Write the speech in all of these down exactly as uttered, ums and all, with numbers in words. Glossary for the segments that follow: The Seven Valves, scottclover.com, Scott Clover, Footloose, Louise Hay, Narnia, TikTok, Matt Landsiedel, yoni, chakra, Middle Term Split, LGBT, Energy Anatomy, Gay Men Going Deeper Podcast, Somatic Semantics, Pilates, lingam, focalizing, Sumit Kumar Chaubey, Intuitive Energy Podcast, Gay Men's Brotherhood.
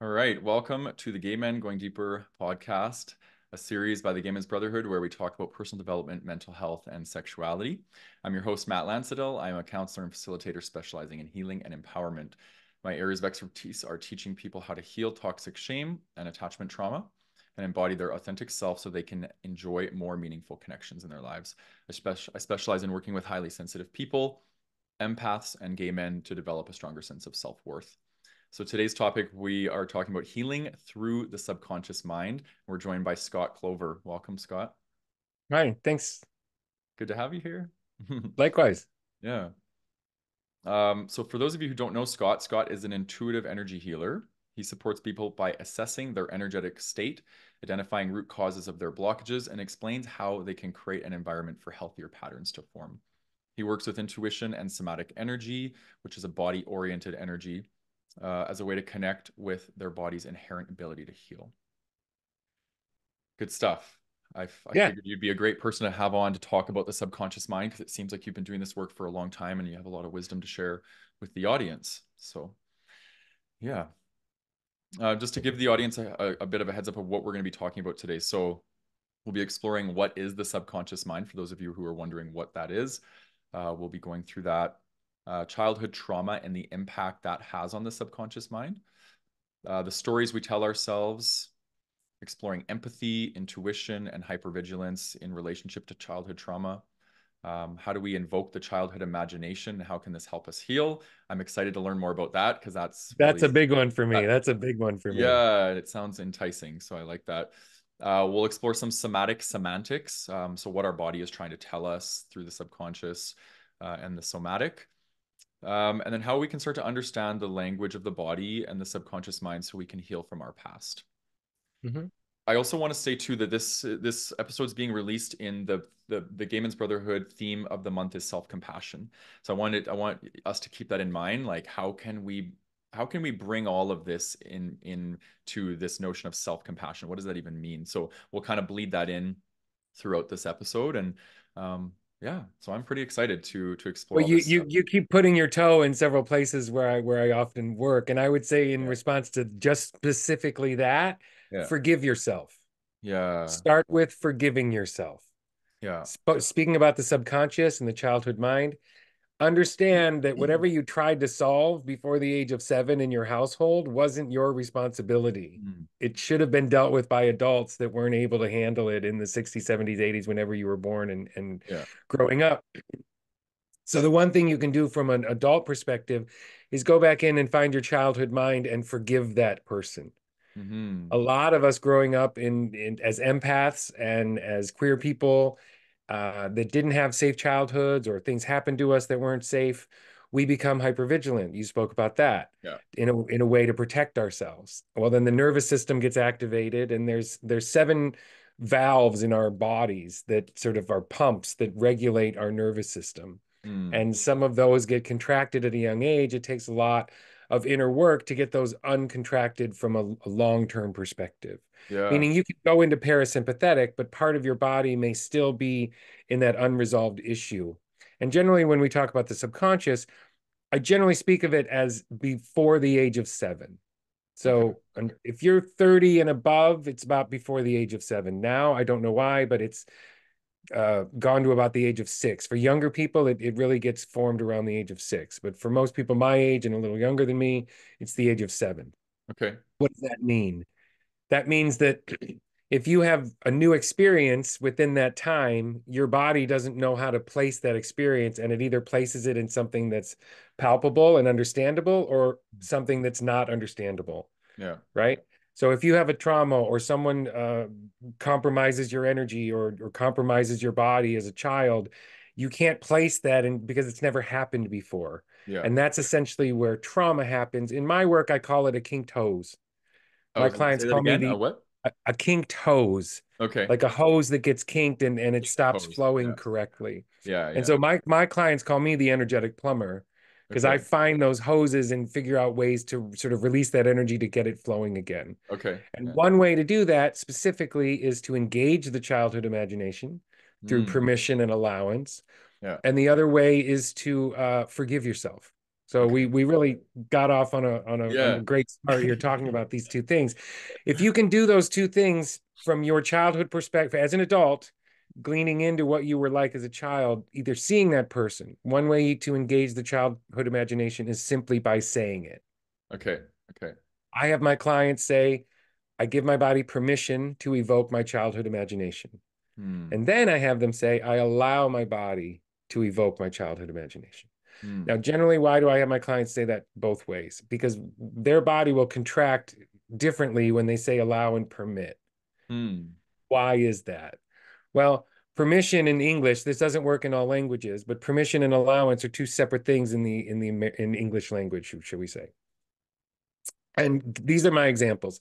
All right. Welcome to the Gay Men Going Deeper podcast, a series by the Gay Men's Brotherhood where we talk about personal development, mental health, and sexuality. I'm your host, Matt Landsiedel. I'm a counselor and facilitator specializing in healing and empowerment. My areas of expertise are teaching people how to heal toxic shame and attachment trauma and embody their authentic self so they can enjoy more meaningful connections in their lives. I, spe- I specialize in working with highly sensitive people, empaths, and gay men to develop a stronger sense of self-worth. So today's topic, we are talking about healing through the subconscious mind. We're joined by Scott Clover. Welcome, Scott. Hi, thanks. Good to have you here. Likewise. Yeah. Um, so for those of you who don't know Scott, Scott is an intuitive energy healer. He supports people by assessing their energetic state, identifying root causes of their blockages, and explains how they can create an environment for healthier patterns to form. He works with intuition and somatic energy, which is a body-oriented energy, Uh, as a way to connect with their body's inherent ability to heal. Good stuff. I've, I yeah. figured you'd be a great person to have on to talk about the subconscious mind because it seems like you've been doing this work for a long time and you have a lot of wisdom to share with the audience. So yeah, uh, just to give the audience a, a, a bit of a heads up of what we're going to be talking about today. So we'll be exploring what is the subconscious mind for those of you who are wondering what that is. Uh, we'll be going through that. Uh, childhood trauma and the impact that has on the subconscious mind, uh, the stories we tell ourselves, exploring empathy, intuition, and hypervigilance in relationship to childhood trauma. Um, how do we invoke the childhood imagination? How can this help us heal? I'm excited to learn more about that because that's that's really, a big one for me. That, that's a big one for me. Yeah, it sounds enticing, so I like that. Uh, we'll explore some somatic semantics, um, so what our body is trying to tell us through the subconscious uh, and the somatic. Um, and then how we can start to understand the language of the body and the subconscious mind so we can heal from our past. Mm-hmm. I also want to say too that this this episode is being released in the, the the Gay Men's Brotherhood theme of the month is self-compassion. So I wanted I want us to keep that in mind. Like how can we how can we bring all of this in in to this notion of self-compassion? What does that even mean? So we'll kind of bleed that in throughout this episode and um yeah, so I'm pretty excited to to explore. Well, you you you keep putting your toe in several places where I where I often work, and I would say in yeah. response to just specifically that, yeah. forgive yourself. Yeah. Start with forgiving yourself. Yeah. Sp- speaking about the subconscious and the childhood mind, understand that whatever you tried to solve before the age of seven in your household wasn't your responsibility. Mm. It should have been dealt with by adults that weren't able to handle it in the sixties, seventies, eighties, whenever you were born and, and yeah. growing up. So the one thing you can do from an adult perspective is go back in and find your childhood mind and forgive that person. Mm-hmm. A lot of us growing up in, in as empaths and as queer people Uh, that didn't have safe childhoods or things happened to us that weren't safe, we become hypervigilant. You spoke about that yeah. in a in a way to protect ourselves. Well, then the nervous system gets activated and there's there's seven valves in our bodies that sort of are pumps that regulate our nervous system. Mm. And some of those get contracted at a young age. It takes a lot of inner work to get those uncontracted from a, a long-term perspective. Yeah. Meaning you can go into parasympathetic, but part of your body may still be in that unresolved issue. And generally when we talk about the subconscious, I generally speak of it as before the age of seven. So okay. if you're thirty and above, it's about before the age of seven. Now, I don't know why, but it's uh, gone to about the age of six. For younger people, it, it really gets formed around the age of six. But for most people my age and a little younger than me, it's the age of seven. Okay. What does that mean? That means that if you have a new experience within that time, your body doesn't know how to place that experience, and it either places it in something that's palpable and understandable or something that's not understandable. Yeah. Right? So if you have a trauma or someone uh, compromises your energy or, or compromises your body as a child, you can't place that in because it's never happened before. Yeah. And that's essentially where trauma happens. In my work, I call it a kinked hose. My clients call me the, a, what? A, a kinked hose. Okay. Like a hose that gets kinked and, and it kinked stops hose. flowing yeah. correctly. Yeah. And yeah. so my, my clients call me the energetic plumber because okay. I find those hoses and figure out ways to sort of release that energy to get it flowing again. Okay. And yeah. one way to do that specifically is to engage the childhood imagination through mm. permission and allowance. Yeah. And the other way is to uh, forgive yourself. So we we really got off on a on a, yeah. on a great start here talking about these two things. If you can do those two things from your childhood perspective as an adult, gleaning into what you were like as a child, either seeing that person. One way to engage the childhood imagination is simply by saying it. Okay. Okay. I have my clients say, I give my body permission to evoke my childhood imagination. Hmm. And then I have them say, I allow my body to evoke my childhood imagination. Hmm. Now, generally, why do I have my clients say that both ways? Because their body will contract differently when they say allow and permit. Hmm. Why is that? Well, permission in English, this doesn't work in all languages, but permission and allowance are two separate things in the in the in English language, should we say. And these are my examples.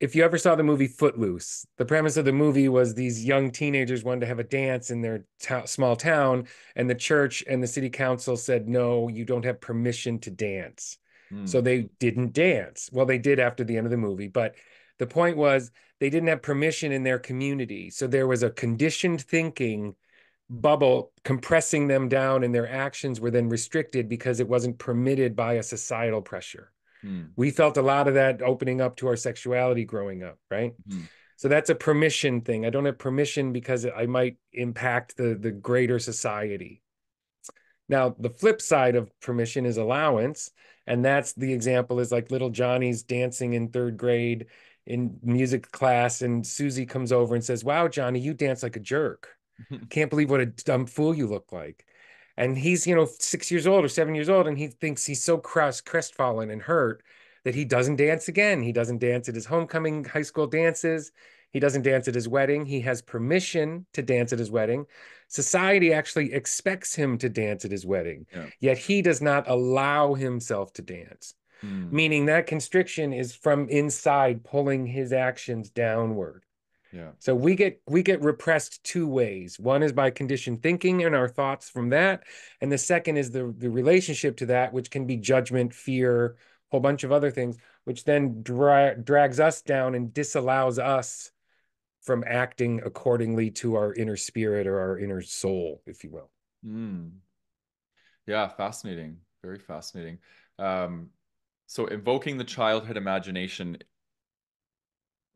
If you ever saw the movie Footloose, the premise of the movie was these young teenagers wanted to have a dance in their small town, and the church and the city council said, no, you don't have permission to dance. Mm. So they didn't dance. Well, they did after the end of the movie, but the point was they didn't have permission in their community. So there was a conditioned thinking bubble compressing them down, and their actions were then restricted because it wasn't permitted by a societal pressure. We felt a lot of that opening up to our sexuality growing up, right? Mm-hmm. So that's a permission thing. I don't have permission because I might impact the, the greater society. Now, the flip side of permission is allowance. And that's the example is like little Johnny's dancing in third grade in music class. And Susie comes over and says, wow, Johnny, you dance like a jerk. Can't believe what a dumb fool you look like. And he's, you know, six years old or seven years old, and he thinks he's so cross, crestfallen and hurt that he doesn't dance again. He doesn't dance at his homecoming high school dances. He doesn't dance at his wedding. He has permission to dance at his wedding. Society actually expects him to dance at his wedding, yeah. yet he does not allow himself to dance, mm. meaning that constriction is from inside pulling his actions downward. Yeah. So we get we get repressed two ways. One is by conditioned thinking and our thoughts from that. And the second is the, the relationship to that, which can be judgment, fear, a whole bunch of other things, which then dra drags us down and disallows us from acting accordingly to our inner spirit or our inner soul, if you will. Mm. Yeah, fascinating. Very fascinating. Um, so invoking the childhood imagination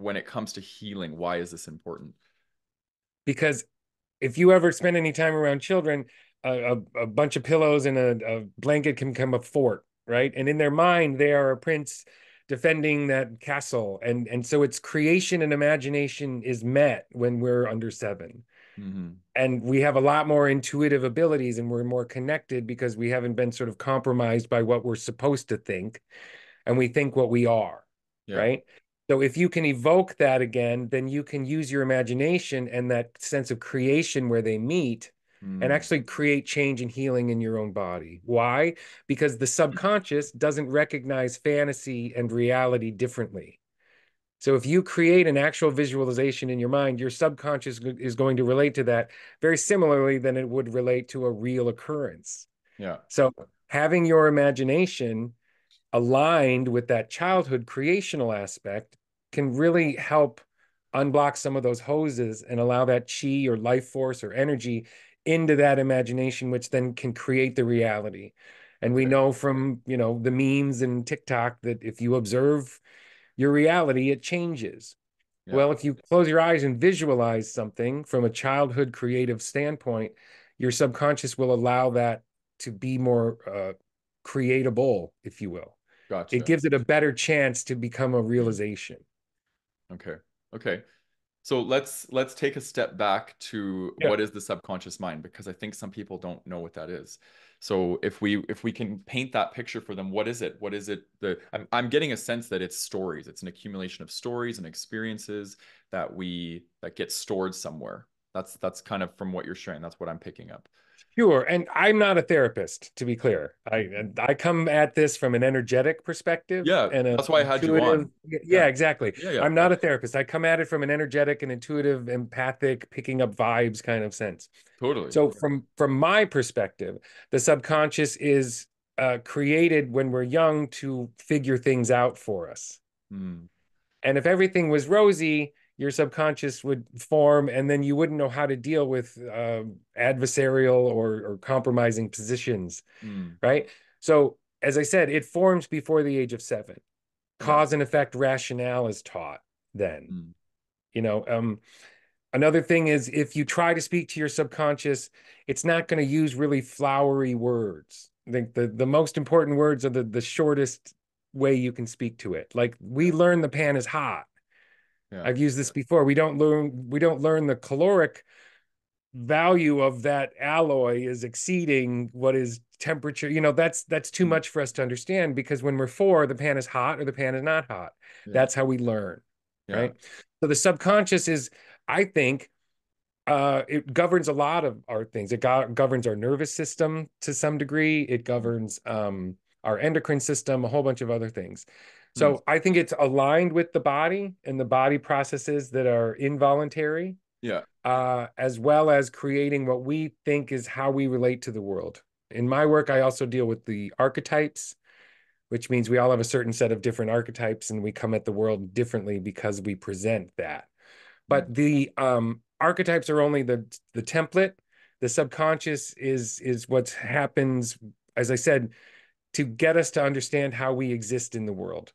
when it comes to healing, why is this important? Because if you ever spend any time around children, a, a, a bunch of pillows and a, a blanket can become a fort, right? And in their mind, they are a prince defending that castle. And, and so its creation and imagination is met when we're under seven. Mm-hmm. And we have a lot more intuitive abilities, and we're more connected because we haven't been sort of compromised by what we're supposed to think. And we think what we are, yeah. right? So if you can evoke that again, then you can use your imagination and that sense of creation where they meet mm. and actually create change and healing in your own body. Why? Because the subconscious doesn't recognize fantasy and reality differently. So if you create an actual visualization in your mind, your subconscious is going to relate to that very similarly than it would relate to a real occurrence. Yeah. So having your imagination aligned with that childhood creational aspect can really help unblock some of those hoses and allow that chi or life force or energy into that imagination, which then can create the reality. And we know from, you know, the memes and TikTok that if you observe your reality, it changes. Yeah. Well, if you close your eyes and visualize something from a childhood creative standpoint, your subconscious will allow that to be more uh, creatable, if you will. Gotcha. It gives it a better chance to become a realization. Okay. Okay. So let's, let's take a step back to yeah. what is the subconscious mind? Because I think some people don't know what that is. So if we, if we can paint that picture for them, what is it? What is it? The, I'm, I'm getting a sense that it's stories. It's an accumulation of stories and experiences that we, that get stored somewhere. That's, that's kind of from what you're sharing. That's what I'm picking up. Sure. And I'm not a therapist, to be clear. I I come at this from an energetic perspective. Yeah, and a, that's why I had you on. Yeah, yeah. exactly. Yeah, yeah. I'm not a therapist. I come at it from an energetic and intuitive, empathic, picking up vibes kind of sense. Totally. So yeah. from, from my perspective, the subconscious is uh, created when we're young to figure things out for us. Mm. And if everything was rosy, your subconscious would form, and then you wouldn't know how to deal with uh, adversarial or, or compromising positions, mm. right? So as I said, it forms before the age of seven. Cause and effect rationale is taught then. Mm. You know, um, another thing is, if you try to speak to your subconscious, it's not going to use really flowery words. I think the, the most important words are the, the shortest way you can speak to it. Like, we learn the pan is hot. Yeah. I've used this before. We don't learn, we don't learn the caloric value of that alloy is exceeding what is temperature. You know, that's that's too much for us to understand, because when we're four, the pan is hot or the pan is not hot. Yeah. That's how we learn. Yeah. Right. So the subconscious is, I think, uh, it governs a lot of our things. It go governs our nervous system to some degree. It governs um, our endocrine system, a whole bunch of other things. So mm. I think it's aligned with the body and the body processes that are involuntary. Yeah. Uh, as well as creating what we think is how we relate to the world. In my work, I also deal with the archetypes, which means we all have a certain set of different archetypes, and we come at the world differently because we present that. But the um, archetypes are only the the template. The subconscious is is what happens, as I said, to get us to understand how we exist in the world.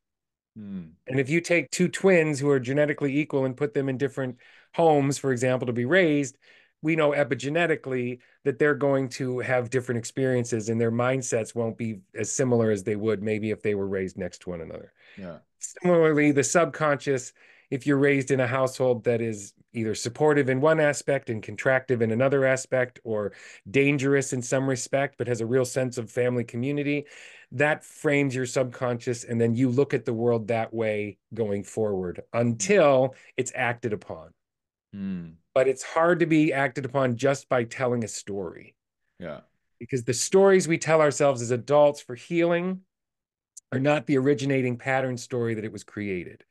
Mm. And if you take two twins who are genetically equal and put them in different homes, for example, to be raised, we know epigenetically that they're going to have different experiences, and their mindsets won't be as similar as they would maybe if they were raised next to one another. Yeah. Similarly, the subconscious, if you're raised in a household that is either supportive in one aspect and contractive in another aspect, or dangerous in some respect, but has a real sense of family community, that frames your subconscious. And then you look at the world that way going forward until it's acted upon. Mm. But it's hard to be acted upon just by telling a story. Yeah. Because the stories we tell ourselves as adults for healing are not the originating pattern story that it was created.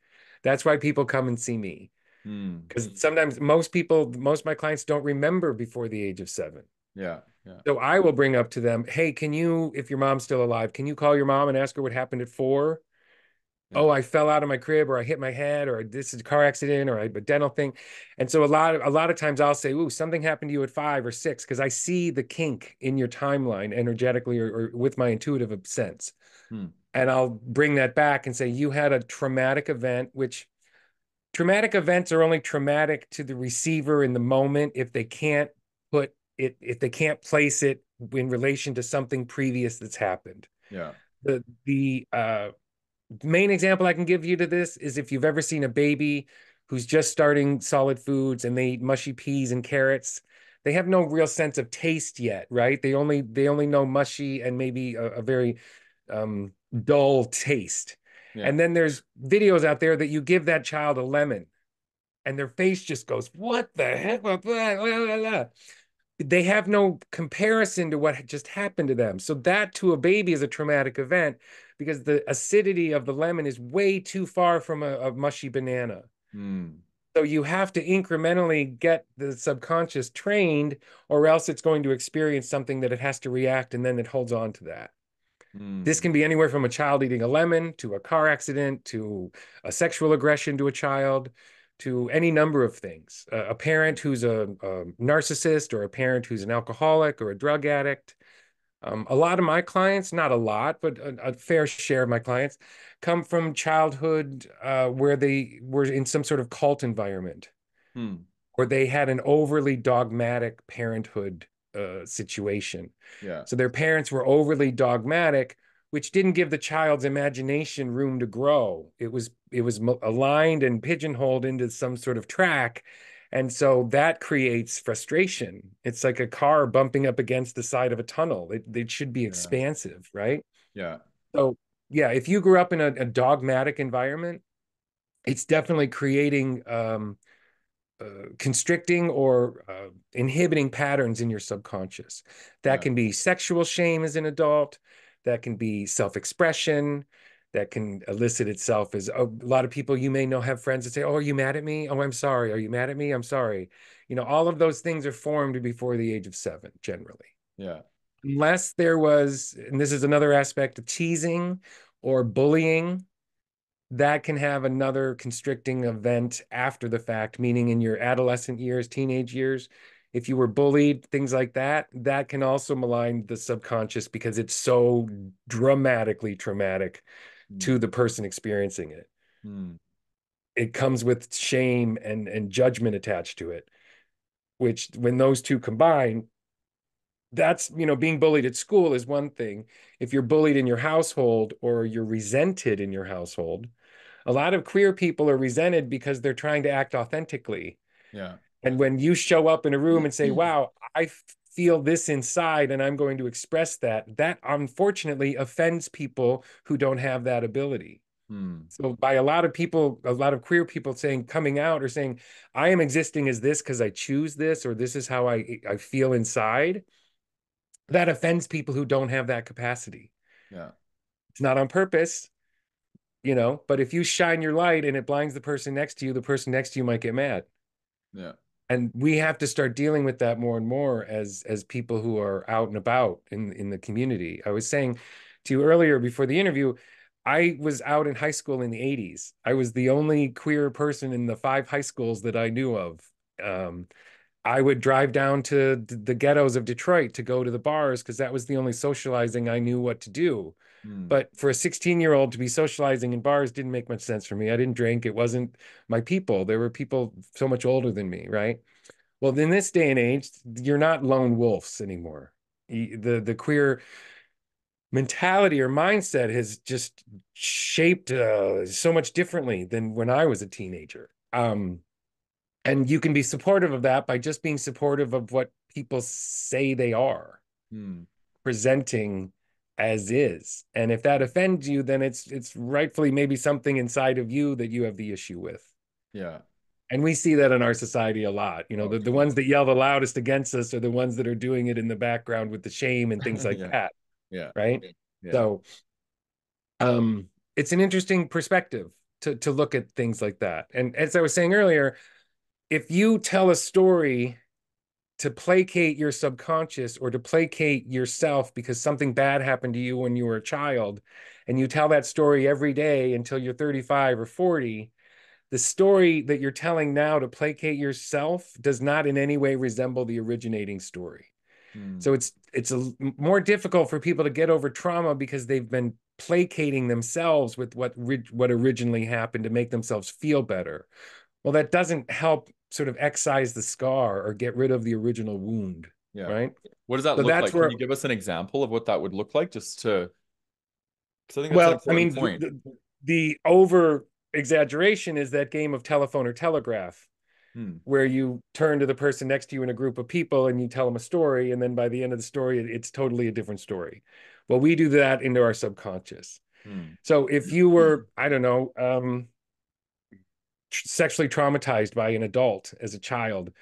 That's why people come and see me. Because mm. sometimes most people, most of my clients don't remember before the age of seven. Yeah. Yeah. So I will bring up to them, hey, can you, if your mom's still alive, can you call your mom and ask her what happened at four? Oh, I fell out of my crib, or I hit my head, or this is a car accident, or a dental thing. And so a lot of, a lot of times I'll say, ooh, something happened to you at five or six, because I see the kink in your timeline energetically, or, or with my intuitive sense. Hmm. And I'll bring that back and say, you had a traumatic event, which traumatic events are only traumatic to the receiver in the moment if they can't put it, if they can't place it in relation to something previous that's happened. Yeah. The, the, uh, main example I can give you to this is if you've ever seen a baby who's just starting solid foods and they eat mushy peas and carrots, they have no real sense of taste yet, right? They only they only know mushy and maybe a, a very um, dull taste. Yeah. And then there's videos out there that you give that child a lemon and their face just goes, what the heck? Blah, blah, blah, blah. They have no comparison to what just happened to them. So that to a baby is a traumatic event, because the acidity of the lemon is way too far from a, a mushy banana. Mm. So you have to incrementally get the subconscious trained, or else it's going to experience something that it has to react, and then it holds on to that. Mm. This can be anywhere from a child eating a lemon to a car accident, to a sexual aggression to a child, to any number of things. Uh, a parent who's a, a narcissist, or a parent who's an alcoholic or a drug addict. Um, a lot of my clients, not a lot, but a, a fair share of my clients, come from childhood uh, where they were in some sort of cult environment, hmm. or they had an overly dogmatic parenthood uh, situation. Yeah. So their parents were overly dogmatic, which didn't give the child's imagination room to grow. It was it was aligned and pigeonholed into some sort of track. And so that creates frustration. It's like a car bumping up against the side of a tunnel. It, it should be expansive, yeah. right? Yeah. So yeah, if you grew up in a, a dogmatic environment, it's definitely creating um, uh, constricting or uh, inhibiting patterns in your subconscious. That yeah. can be sexual shame as an adult. That can be self-expression. That can elicit itself as a lot of people you may know have friends that say, oh, are you mad at me? Oh, I'm sorry. Are you mad at me? I'm sorry. You know, all of those things are formed before the age of seven, generally. Yeah. Unless there was, and this is another aspect of teasing or bullying, that can have another constricting event after the fact, meaning in your adolescent years, teenage years, if you were bullied, things like that, that can also malign the subconscious because it's so dramatically traumatic mm. to the person experiencing it. Mm. It comes with shame and, and judgment attached to it, which when those two combine, that's, you know, being bullied at school is one thing. If you're bullied in your household or you're resented in your household, a lot of queer people are resented because they're trying to act authentically. Yeah. And when you show up in a room and say, wow, I feel this inside and I'm going to express that, that unfortunately offends people who don't have that ability. Hmm. So by a lot of people, a lot of queer people saying, coming out or saying, I am existing as this because I choose this, or this is how I, I feel inside, that offends people who don't have that capacity. Yeah. It's not on purpose, you know, but if you shine your light and it blinds the person next to you, the person next to you might get mad. Yeah. And we have to start dealing with that more and more as as people who are out and about in, in the community. I was saying to you earlier before the interview, I was out in high school in the eighties. I was the only queer person in the five high schools that I knew of. Um, I would drive down to the ghettos of Detroit to go to the bars because that was the only socializing I knew what to do. Mm. But for a sixteen-year-old to be socializing in bars didn't make much sense for me. I didn't drink. It wasn't my people. There were people so much older than me, right? Well, in this day and age, you're not lone wolves anymore. The, the queer mentality or mindset has just shaped uh, so much differently than when I was a teenager. Um, And you can be supportive of that by just being supportive of what people say they are, hmm. presenting as is. And if that offends you, then it's it's rightfully maybe something inside of you that you have the issue with. Yeah. And we see that in our society a lot. You know, okay. the, the ones that yell the loudest against us are the ones that are doing it in the background with the shame and things like yeah. that. Yeah. Right? Yeah. So um, it's an interesting perspective to, to look at things like that. And as I was saying earlier, if you tell a story to placate your subconscious or to placate yourself because something bad happened to you when you were a child, and you tell that story every day until you're thirty-five or forty, the story that you're telling now to placate yourself does not in any way resemble the originating story. Mm. So it's it's a, more difficult for people to get over trauma because they've been placating themselves with what what originally happened to make themselves feel better. Well, that doesn't help sort of excise the scar or get rid of the original wound. Yeah. Right. What does that so look like? Where... Can you give us an example of what that would look like, just to? I think that's well, I mean, the, the over exaggeration is that game of telephone or telegraph, hmm. where you turn to the person next to you in a group of people and you tell them a story, and then by the end of the story, it's totally a different story. Well, we do that into our subconscious. Hmm. So if you were, I don't know. Um, sexually traumatized by an adult as a child.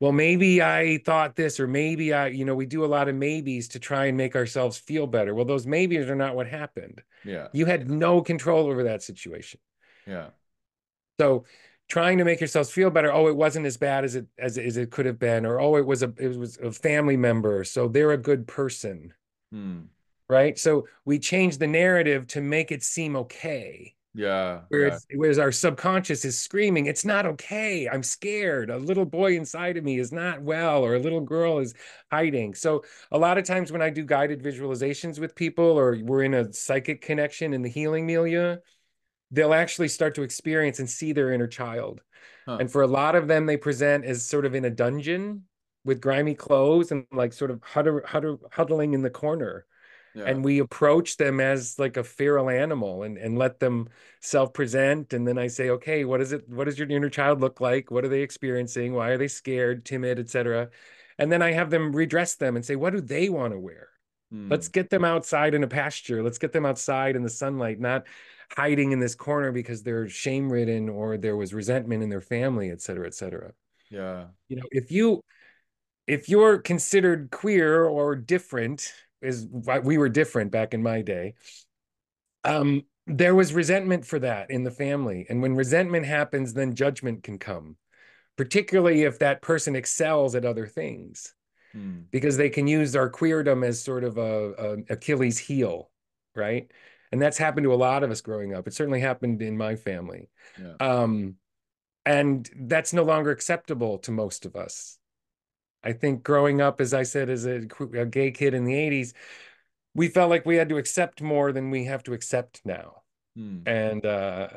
Well, maybe I thought this, or maybe I, you know, we do a lot of maybes to try and make ourselves feel better. Well, those maybes are not what happened. Yeah. You had no control over that situation. Yeah. So trying to make yourselves feel better. Oh, it wasn't as bad as it, as, as it could have been, or, oh, it was a, it was a family member, so they're a good person. Hmm. Right. So we change the narrative to make it seem okay. Yeah. Whereas, yeah. whereas our subconscious is screaming, it's not okay. I'm scared. A little boy inside of me is not well, or a little girl is hiding. So a lot of times when I do guided visualizations with people, or we're in a psychic connection in the healing milieu, they'll actually start to experience and see their inner child. Huh. And for a lot of them, they present as sort of in a dungeon with grimy clothes and like sort of huddle, huddle, huddling in the corner. Yeah. And we approach them as like a feral animal and, and let them self-present. And then I say, okay, what is it? What does your inner child look like? What are they experiencing? Why are they scared, timid, et cetera? And then I have them redress them and say, what do they want to wear? Hmm. Let's get them outside in a pasture. Let's get them outside in the sunlight, not hiding in this corner because they're shame-ridden or there was resentment in their family, et cetera, et cetera. Yeah. You know, if you, if you're considered queer or different, is why we were different back in my day. Um, there was resentment for that in the family. And when resentment happens, then judgment can come, particularly if that person excels at other things, mm. because they can use our queerdom as sort of a, a Achilles heel, right? And that's happened to a lot of us growing up. It certainly happened in my family. Yeah. Um, and that's no longer acceptable to most of us. I think growing up, as I said, as a, a gay kid in the eighties, we felt like we had to accept more than we have to accept now. Hmm. And uh,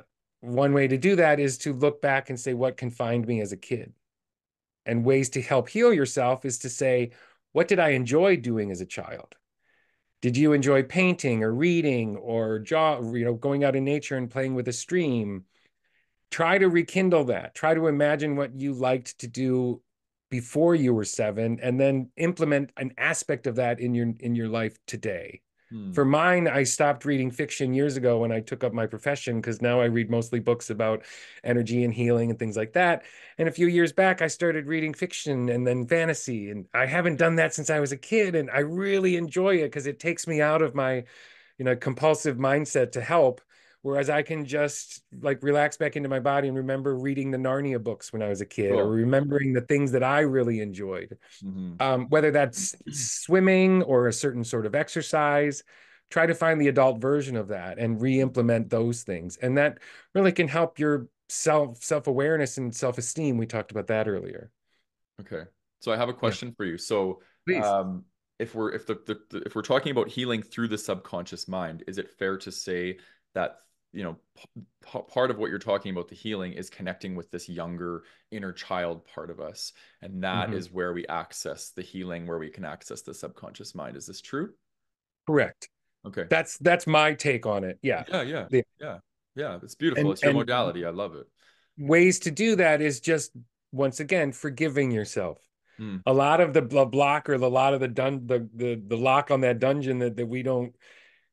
one way to do that is to look back and say, what confined me as a kid? And ways to help heal yourself is to say, what did I enjoy doing as a child? Did you enjoy painting or reading or jo- you know, going out in nature and playing with a stream? Try to rekindle that. Try to imagine what you liked to do before you were seven, and then implement an aspect of that in your in your life today. Hmm. For mine, I stopped reading fiction years ago when I took up my profession, because now I read mostly books about energy and healing and things like that. And a few years back, I started reading fiction and then fantasy. And I haven't done that since I was a kid. And I really enjoy it because it takes me out of my, you know, compulsive mindset to help. Whereas I can just like relax back into my body and remember reading the Narnia books when I was a kid, cool. or remembering the things that I really enjoyed, mm-hmm. um, whether that's swimming or a certain sort of exercise. Try to find the adult version of that and re-implement those things. And that really can help your self, self-awareness and self-esteem. We talked about that earlier. Okay. So I have a question yeah. for you. So um, if we're, if the, the, the, if we're talking about healing through the subconscious mind, is it fair to say that you know, p- part of what you're talking about, the healing, is connecting with this younger inner child part of us. And that mm-hmm. is where we access the healing, where we can access the subconscious mind. Is this true? Correct. Okay. That's, that's my take on it. Yeah. Yeah. Yeah. Yeah. Yeah. yeah. It's beautiful. And, it's your modality. I love it. Ways to do that is just, once again, forgiving yourself. Mm. A lot of the block or a lot of the dun the, the, the lock on that dungeon that, that we don't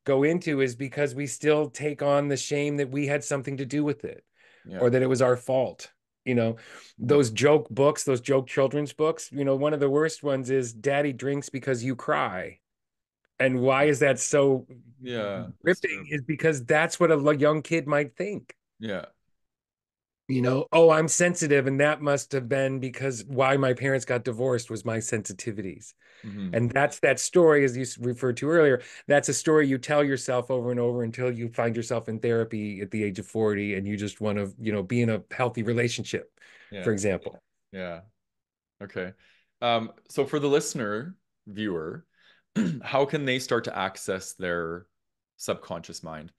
go into is because we still take on the shame that we had something to do with it yeah. or that it was our fault. You know, those joke books, those joke children's books, you know, one of the worst ones is Daddy Drinks Because You Cry. And why is that so yeah, ripping is because that's what a young kid might think. Yeah. You know, oh, I'm sensitive. And that must have been because why my parents got divorced was my sensitivities. Mm-hmm. And that's that story, as you referred to earlier, that's a story you tell yourself over and over until you find yourself in therapy at the age of forty and you just want to, you know, be in a healthy relationship, yeah. for example. Yeah. Okay. Um, so for the listener, viewer, how can they start to access their subconscious mind?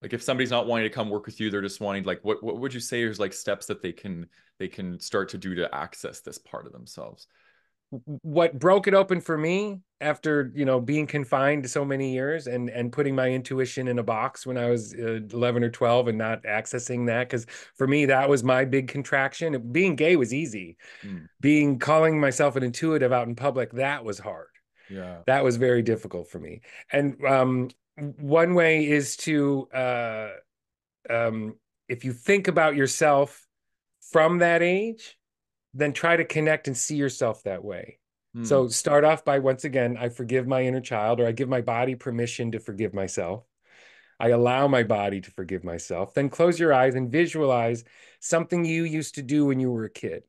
Like if somebody's not wanting to come work with you, they're just wanting, like, what, what would you say is like steps that they can, they can start to do to access this part of themselves? What broke it open for me after, you know, being confined to so many years and, and putting my intuition in a box when I was eleven or twelve and not accessing that. Cause for me, that was my big contraction. Being gay was easy. Mm. Being calling myself an intuitive out in public, that was hard. Yeah. That was very difficult for me. And, um, one way is to, uh, um, if you think about yourself from that age, then try to connect and see yourself that way. Hmm. So start off by, once again, I forgive my inner child, or I give my body permission to forgive myself. I allow my body to forgive myself. Then close your eyes and visualize something you used to do when you were a kid.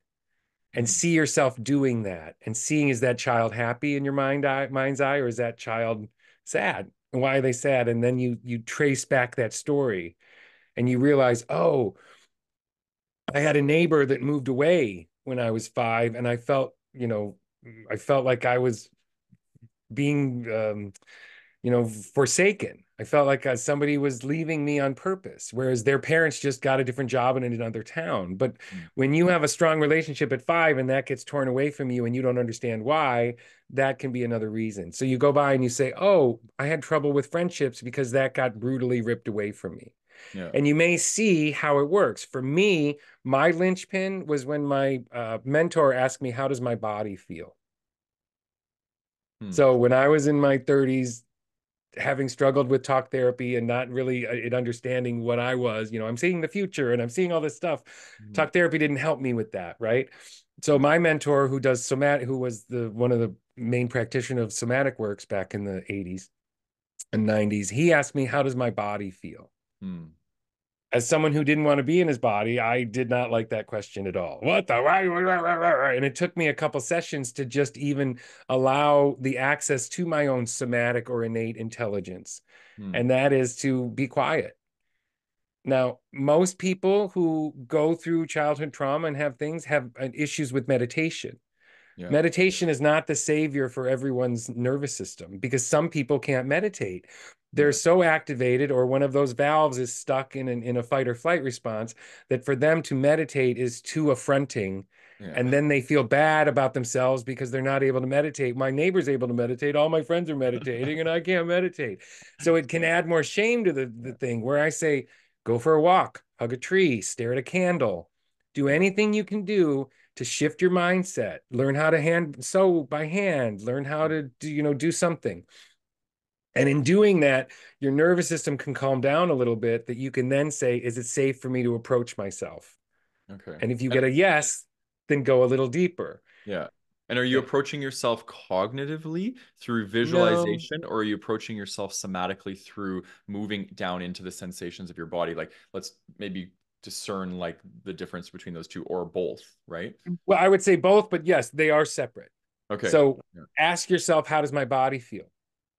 And see yourself doing that and seeing, is that child happy in your mind eye, mind's eye, or is that child sad? And why are they sad? And then you you trace back that story and you realize, oh, I had a neighbor that moved away when I was five. And I felt, you know, I felt like I was being, um, you know, forsaken. I felt like uh, somebody was leaving me on purpose, whereas their parents just got a different job in another town. But when you have a strong relationship at five and that gets torn away from you and you don't understand why, that can be another reason. So you go by and you say, oh, I had trouble with friendships because that got brutally ripped away from me. Yeah. And you may see how it works. For me, my linchpin was when my uh, mentor asked me, how does my body feel? Hmm. So when I was in my thirties, having struggled with talk therapy and not really uh, understanding what I was, you know, I'm seeing the future and I'm seeing all this stuff. Mm-hmm. Talk therapy didn't help me with that. Right. So my mentor who does somatic, who was the, one of the main practitioner of somatic works back in the eighties and nineties, he asked me, how does my body feel? Mm. As someone who didn't want to be in his body, I did not like that question at all. What the? And it took me a couple sessions to just even allow the access to my own somatic or innate intelligence. Hmm. And that is to be quiet. Now, most people who go through childhood trauma and have things have issues with meditation. Yeah. Meditation is not the savior for everyone's nervous system, because some people can't meditate. They're yeah. so activated, or one of those valves is stuck in an, in a fight or flight response, that for them to meditate is too affronting. Yeah. And then they feel bad about themselves because they're not able to meditate. My neighbor's able to meditate. All my friends are meditating and I can't meditate. So it can add more shame to the, the thing, where I say, go for a walk, hug a tree, stare at a candle, do anything you can do to shift your mindset, learn how to hand sew by hand, learn how to do, you know, do something. And in doing that, your nervous system can calm down a little bit, that you can then say, is it safe for me to approach myself? Okay. And if you get a yes, then go a little deeper. Yeah. And are you approaching yourself cognitively through visualization, no. or are you approaching yourself somatically through moving down into the sensations of your body? Like, let's maybe discern like the difference between those two, or both, right? Well, I would say both, but yes, they are separate. Okay. So yeah. ask yourself, how does my body feel?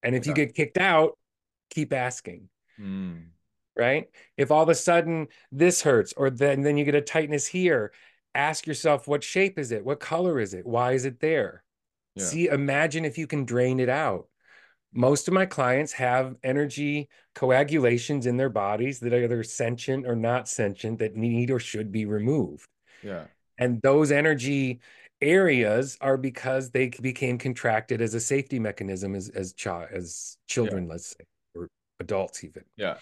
And if yeah. you get kicked out, keep asking. Mm. Right? If all of a sudden this hurts, or then, then you get a tightness here, ask yourself, what shape is it? What color is it? Why is it there? Yeah. See, imagine if you can drain it out. Most of my clients have energy coagulations in their bodies that are either sentient or not sentient, that need or should be removed. Yeah. And those energy areas are because they became contracted as a safety mechanism as as, ch as children, yeah. let's say, or adults even. Yeah.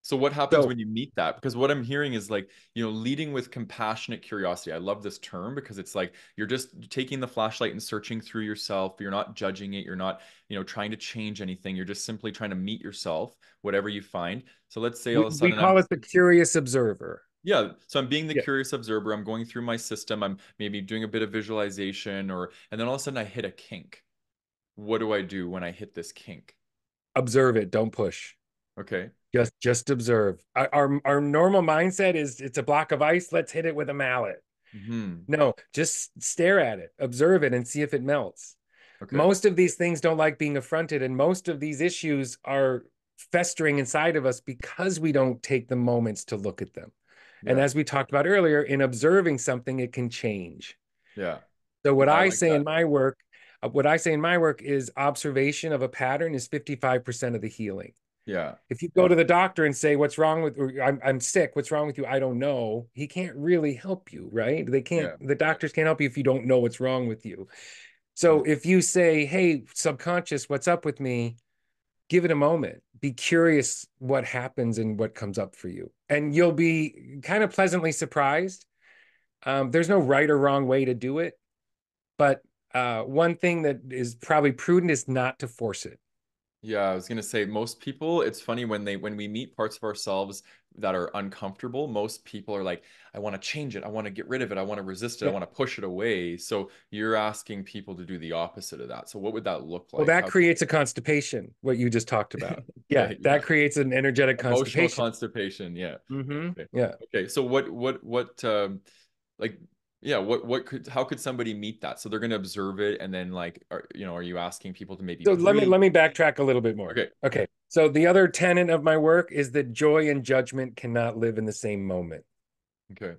So what happens so, when you meet that? Because what I'm hearing is like, you know, leading with compassionate curiosity. I love this term, because it's like, you're just taking the flashlight and searching through yourself. You're not judging it. You're not, you know, trying to change anything. You're just simply trying to meet yourself, whatever you find. So let's say all of a sudden- We call I'm, it the curious observer. Yeah. So I'm being the yeah. curious observer. I'm going through my system. I'm maybe doing a bit of visualization, or, and then all of a sudden I hit a kink. What do I do when I hit this kink? Observe it. Don't push. Okay. Just, just observe. Our, our, our normal mindset is, it's a block of ice. Let's hit it with a mallet. Mm-hmm. No, just stare at it, observe it, and see if it melts. Okay. Most of these things don't like being affronted. And most of these issues are festering inside of us because we don't take the moments to look at them. Yeah. And as we talked about earlier, in observing something, it can change. Yeah. So what I, I like say that. in my work, what I say in my work is, observation of a pattern is fifty-five percent of the healing. Yeah. If you go to the doctor and say, what's wrong with, or, I'm, I'm sick, what's wrong with you? I don't know. He can't really help you, right? They can't, yeah. the doctors can't help you if you don't know what's wrong with you. So if you say, hey, subconscious, what's up with me? Give it a moment. Be curious what happens and what comes up for you. And you'll be kind of pleasantly surprised. Um, there's no right or wrong way to do it. But uh, one thing that is probably prudent is not to force it. Yeah, I was going to say, most people, it's funny when they, when we meet parts of ourselves that are uncomfortable, most people are like, I want to change it. I want to get rid of it. I want to resist it. Yeah. I want to push it away. So you're asking people to do the opposite of that. So what would that look like? Well, that How creates a constipation, what you just talked about. Yeah, yeah, that yeah. creates an energetic constipation. Emotional constipation, yeah. Mm-hmm. Okay. Yeah. Okay, so what, what, what, um, like... Yeah. What, what could, how could somebody meet that? So they're going to observe it. And then like, are, you know, are you asking people to maybe, so let me, let me backtrack a little bit more. Okay. Okay. So the other tenet of my work is that joy and judgment cannot live in the same moment. Okay.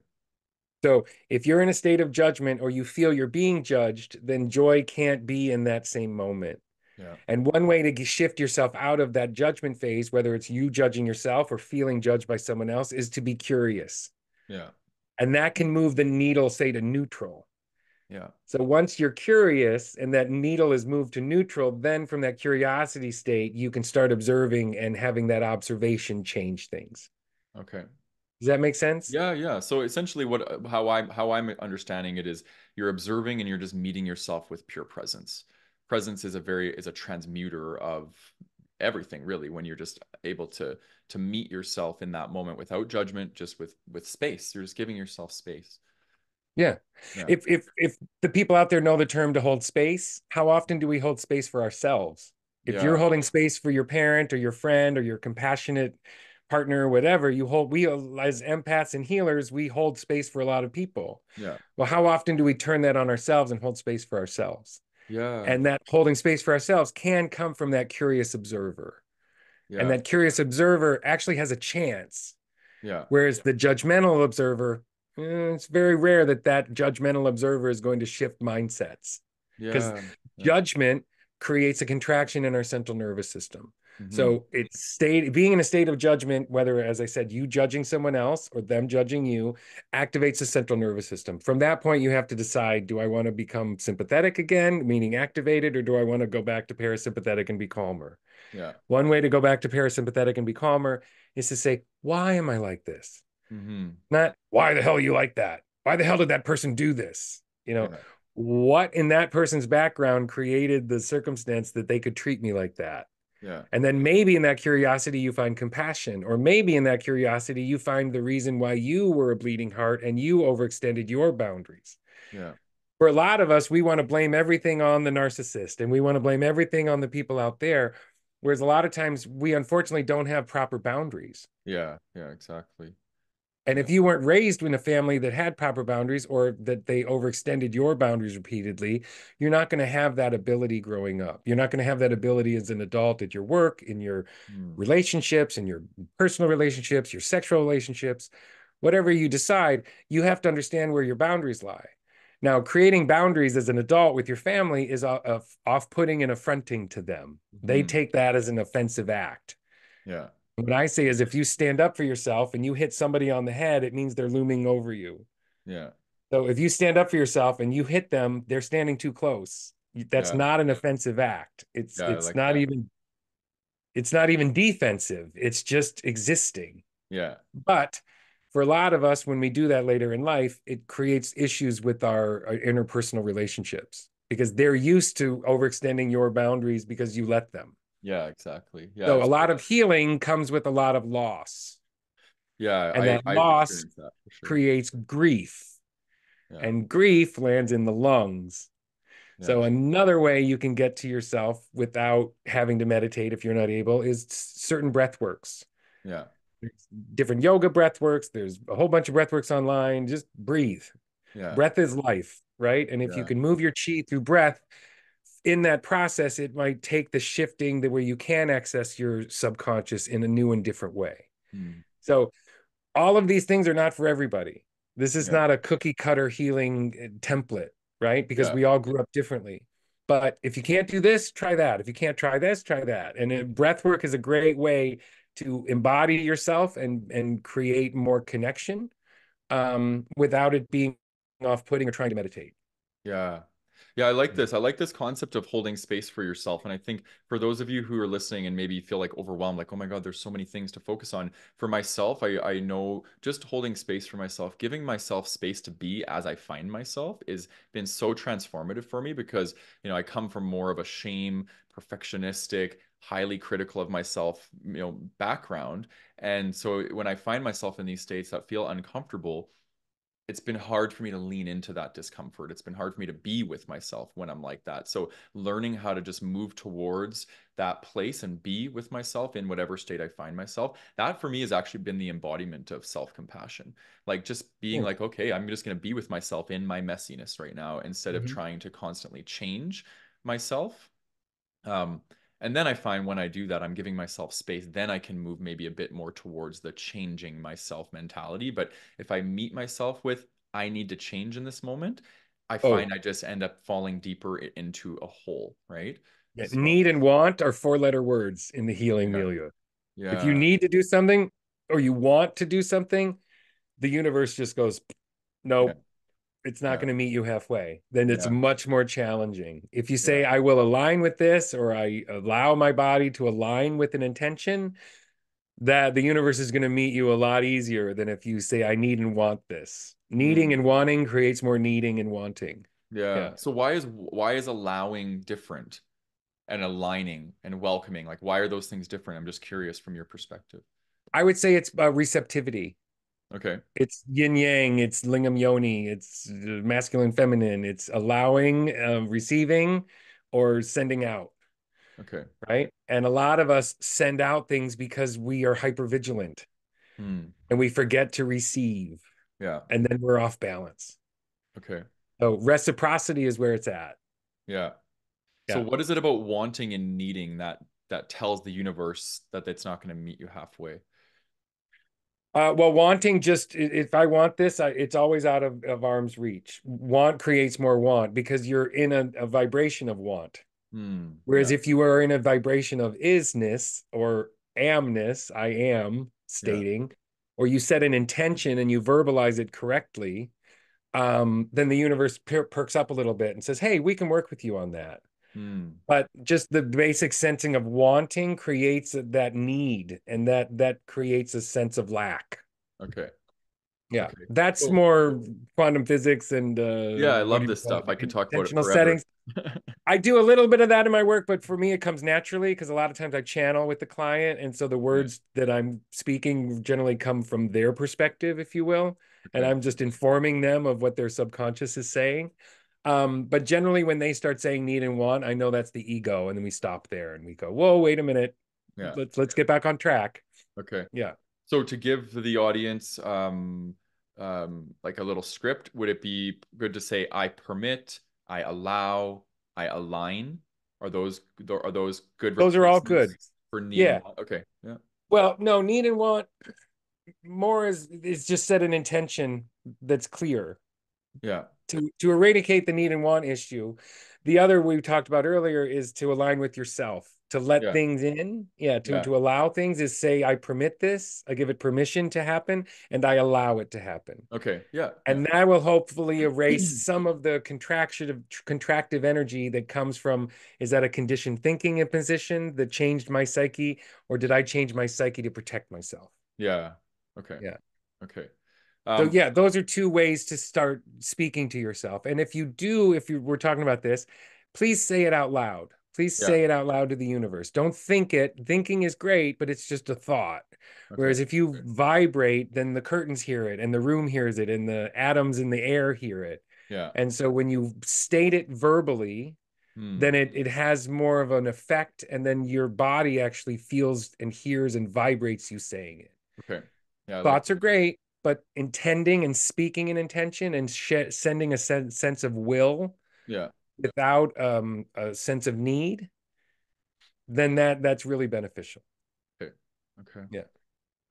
So if you're in a state of judgment, or you feel you're being judged, then joy can't be in that same moment. Yeah. And one way to shift yourself out of that judgment phase, whether it's you judging yourself or feeling judged by someone else, is to be curious. Yeah. And that can move the needle, say, to neutral. Yeah. So once you're curious and that needle is moved to neutral, then from that curiosity state, you can start observing and having that observation change things. Okay. Does that make sense? Yeah, yeah. So essentially what how I'm how I'm understanding it is, you're observing and you're just meeting yourself with pure presence. Presence is a very is a transmuter of everything, really, when you're just able to to meet yourself in that moment without judgment, just with with space. You're just giving yourself space. Yeah. yeah. If if if the people out there know the term to hold space, how often do we hold space for ourselves? If yeah. you're holding space for your parent or your friend or your compassionate partner or whatever, you hold we as empaths and healers, we hold space for a lot of people. Yeah. Well, how often do we turn that on ourselves and hold space for ourselves? Yeah. And that holding space for ourselves can come from that curious observer. Yeah. And that curious observer actually has a chance. Yeah. Whereas the judgmental observer, eh, it's very rare that that judgmental observer is going to shift mindsets. because yeah. judgment creates a contraction in our central nervous system. Mm-hmm. So it's state being in a state of judgment, whether, as I said, you judging someone else or them judging you, activates the central nervous system. From that point, you have to decide, do I want to become sympathetic again, meaning activated, or do I want to go back to parasympathetic and be calmer? Yeah. One way to go back to parasympathetic and be calmer is to say, why am I like this? Mm-hmm. Not why the hell are you like that? Why the hell did that person do this? You know, yeah. what in that person's background created the circumstance that they could treat me like that? Yeah. And then maybe in that curiosity, you find compassion, or maybe in that curiosity, you find the reason why you were a bleeding heart and you overextended your boundaries. Yeah. For a lot of us, we want to blame everything on the narcissist, and we want to blame everything on the people out there. Whereas a lot of times we unfortunately don't have proper boundaries. Yeah. Yeah, exactly. And yeah. if you weren't raised in a family that had proper boundaries, or that they overextended your boundaries repeatedly, you're not going to have that ability growing up. You're not going to have that ability as an adult at your work, in your mm. relationships, in your personal relationships, your sexual relationships, whatever you decide, you have to understand where your boundaries lie. Now, creating boundaries as an adult with your family is off-putting and affronting to them. Mm-hmm. They take that as an offensive act. Yeah. What I say is, if you stand up for yourself and you hit somebody on the head, it means they're looming over you. Yeah. So if you stand up for yourself and you hit them, they're standing too close. That's yeah. not an offensive act. It's yeah, it's like not that. even it's not even defensive. It's just existing. Yeah. But for a lot of us, when we do that later in life, it creates issues with our, our interpersonal relationships, because they're used to overextending your boundaries because you let them. Yeah, exactly. Yeah, so a lot of healing comes with a lot of loss. Yeah. And I, that I loss that sure. creates grief. Yeah. And grief lands in the lungs. Yeah. So another way you can get to yourself without having to meditate, if you're not able, is certain breath works. Yeah. There's different yoga breath works. There's a whole bunch of breath works online. Just breathe. Yeah. Breath is life, right? And if yeah. you can move your chi through breath, in that process, it might take the shifting that where you can access your subconscious in a new and different way. Mm. So all of these things are not for everybody. This is yeah. not a cookie cutter healing template, right? Because yeah. we all grew up differently. But if you can't do this, try that. If you can't try this, try that. And it, breath work is a great way to embody yourself and, and create more connection um, without it being off-putting or trying to meditate. Yeah. Yeah, I like this. I like this concept of holding space for yourself. And I think for those of you who are listening and maybe feel like overwhelmed, like, oh my God, there's so many things to focus on. For myself, I, I know just holding space for myself, giving myself space to be as I find myself, has been so transformative for me, because, you know, I come from more of a shame, perfectionistic, highly critical of myself, you know, background. And so when I find myself in these states that feel uncomfortable, it's been hard for me to lean into that discomfort. It's been hard for me to be with myself when I'm like that. So learning how to just move towards that place and be with myself in whatever state I find myself, that for me has actually been the embodiment of self-compassion. Like just being yeah. like, okay, I'm just going to be with myself in my messiness right now, instead mm-hmm. of trying to constantly change myself. Um, And then I find when I do that, I'm giving myself space, then I can move maybe a bit more towards the changing myself mentality. But if I meet myself with, I need to change in this moment, I find oh. I just end up falling deeper into a hole, right? Yeah. So, need and want are four-letter words in the healing yeah. milieu. Yeah. If you need to do something or you want to do something, the universe just goes, no. Yeah. It's not yeah. going to meet you halfway. Then it's yeah. much more challenging. If you say, yeah. I will align with this, or I allow my body to align with an intention, that the universe is going to meet you a lot easier than if you say, I need and want this. Needing mm. and wanting creates more needing and wanting. Yeah. yeah. So why is, why is allowing different and aligning and welcoming? Like, why are those things different? I'm just curious from your perspective. I would say it's about receptivity. Okay. It's yin yang, it's lingam yoni, it's masculine feminine, it's allowing, uh, receiving, or sending out. Okay. Right. And a lot of us send out things because we are hypervigilant hmm. and we forget to receive. Yeah. And then we're off balance. Okay. So reciprocity is where it's at. Yeah. yeah. So what is it about wanting and needing that, that tells the universe that it's not going to meet you halfway? Uh, well, wanting just, if I want this, I, it's always out of, of arm's reach. Want creates more want because you're in a, a vibration of want. Hmm, Whereas yeah. if you are in a vibration of isness or amness, I am stating, yeah. or you set an intention and you verbalize it correctly, um, then the universe per perks up a little bit and says, hey, we can work with you on that. Hmm. But just the basic sensing of wanting creates that need, and that that creates a sense of lack. Okay. Yeah, okay. That's cool. More quantum physics and... Uh, yeah, I love this stuff. I could talk about it forever. Settings. I do a little bit of that in my work, but for me, it comes naturally because a lot of times I channel with the client. And so the words yeah. that I'm speaking generally come from their perspective, if you will. Okay. And I'm just informing them of what their subconscious is saying. Um, but generally, when they start saying need and want, I know that's the ego. And then we stop there and we go, whoa, wait a minute. Yeah. Let's, let's get back on track. Okay. Yeah. So to give the audience um, um, like a little script, would it be good to say, I permit, I allow, I align? Are those, are those good? Those are all good. For need yeah. and want? Okay. Yeah. Well, no, need and want more is, is just set an intention that's clear. Yeah. To, to eradicate the need and want issue. The other we talked about earlier is to align with yourself. To let yeah. things in, yeah to, yeah, to allow things is say, I permit this, I give it permission to happen, and I allow it to happen. Okay, yeah. And yeah. that will hopefully erase some of the contraction, contractive energy that comes from, is that a conditioned thinking imposition that changed my psyche, or did I change my psyche to protect myself? Yeah, okay. Yeah. Okay. Um, so yeah, those are two ways to start speaking to yourself. And if you do, if you were talking about this, please say it out loud. Please yeah. say it out loud to the universe. Don't think it. Thinking is great, but it's just a thought. Okay. Whereas if you okay. vibrate, then the curtains hear it and the room hears it and the atoms in the air hear it. Yeah. And so when you state it verbally, hmm. then it, it has more of an effect, and then your body actually feels and hears and vibrates you saying it. Okay. Yeah, Thoughts like are great, but intending and speaking an intention and sh sending a sen sense of will. Yeah. without um, a sense of need, then that that's really beneficial. Okay. Okay. Yeah.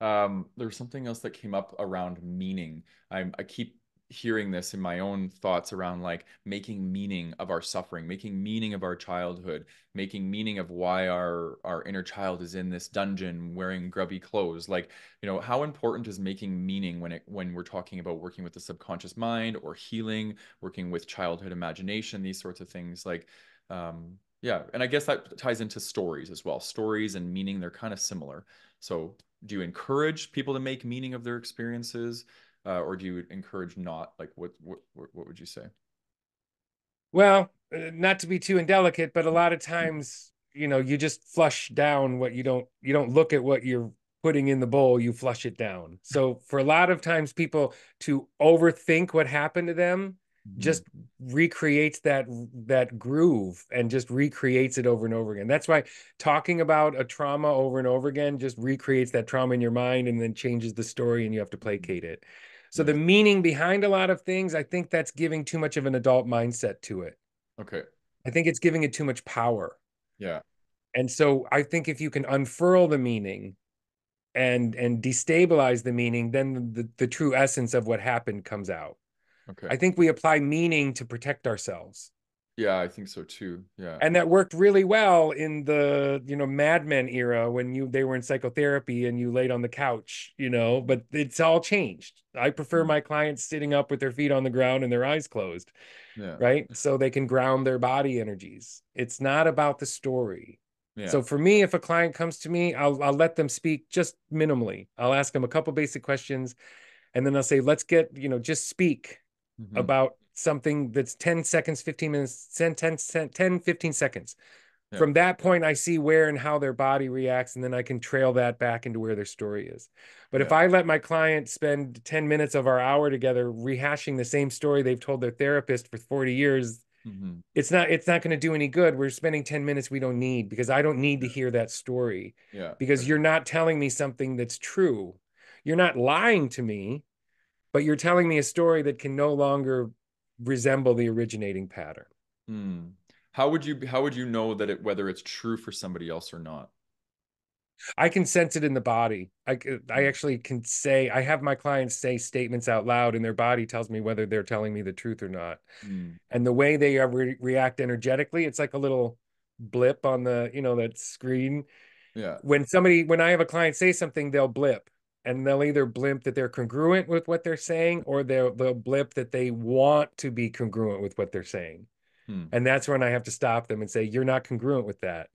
Um, there's something else that came up around meaning. I'm, I keep hearing this in my own thoughts around like making meaning of our suffering, making meaning of our childhood, making meaning of why our, our inner child is in this dungeon wearing grubby clothes. Like, you know, how important is making meaning when it, when we're talking about working with the subconscious mind or healing, working with childhood imagination, these sorts of things? Like, um, yeah. And I guess that ties into stories as well. Stories and meaning, they're kind of similar. So do you encourage people to make meaning of their experiences? Uh, or do you encourage not? Like, what, what, what would you say? Well, not to be too indelicate, but a lot of times, you know, you just flush down what you don't, you don't look at what you're putting in the bowl, you flush it down. So for a lot of times, people to overthink what happened to them mm-hmm. just recreates that, that groove and just recreates it over and over again. That's why talking about a trauma over and over again just recreates that trauma in your mind and then changes the story and you have to placate it. So the meaning behind a lot of things, I think that's giving too much of an adult mindset to it. Okay. I think it's giving it too much power. Yeah. And so I think if you can unfurl the meaning and and destabilize the meaning, then the, the true essence of what happened comes out. Okay. I think we apply meaning to protect ourselves. Yeah, I think so too. Yeah. And that worked really well in the, you know, Mad Men era when you they were in psychotherapy and you laid on the couch, you know, but it's all changed. I prefer my clients sitting up with their feet on the ground and their eyes closed. Yeah. Right. So they can ground their body energies. It's not about the story. Yeah. So for me, if a client comes to me, I'll I'll let them speak just minimally. I'll ask them a couple basic questions and then I'll say, let's get, you know, just speak mm-hmm. about something that's ten seconds, fifteen minutes, ten, ten, ten, fifteen seconds. Yeah. From that point, I see where and how their body reacts, and then I can trail that back into where their story is. But yeah. if I let my client spend ten minutes of our hour together rehashing the same story they've told their therapist for forty years, mm-hmm. it's not it's not going to do any good. We're spending ten minutes we don't need, because I don't need to hear that story. Yeah. Because you're not telling me something that's true. You're not lying to me, but you're telling me a story that can no longer resemble the originating pattern. Hmm. How would you how would you know that it whether it's true for somebody else or not? I can sense it in the body. I, I actually can say, I have my clients say statements out loud and their body tells me whether they're telling me the truth or not. Mm. And the way they re react energetically, it's like a little blip on the, you know, that screen. Yeah. When somebody, when I have a client say something, they'll blip, and they'll either blimp that they're congruent with what they're saying, or they'll, they'll blip that they want to be congruent with what they're saying. Hmm. And that's when I have to stop them and say, you're not congruent with that.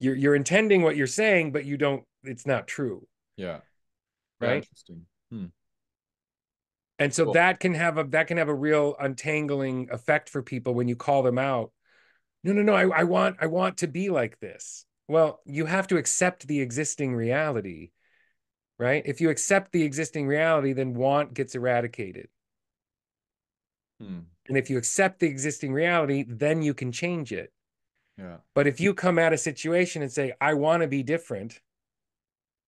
You're, you're intending what you're saying, but you don't, it's not true. Yeah. Right. Yeah, interesting. Hmm. And so cool. that can have a, that can have a real untangling effect for people when you call them out. No, no, no. I, I want, I want to be like this. Well, you have to accept the existing reality, right? If you accept the existing reality, then want gets eradicated. Hmm. And if you accept the existing reality, then you can change it. Yeah. But if you come at a situation and say, I want to be different,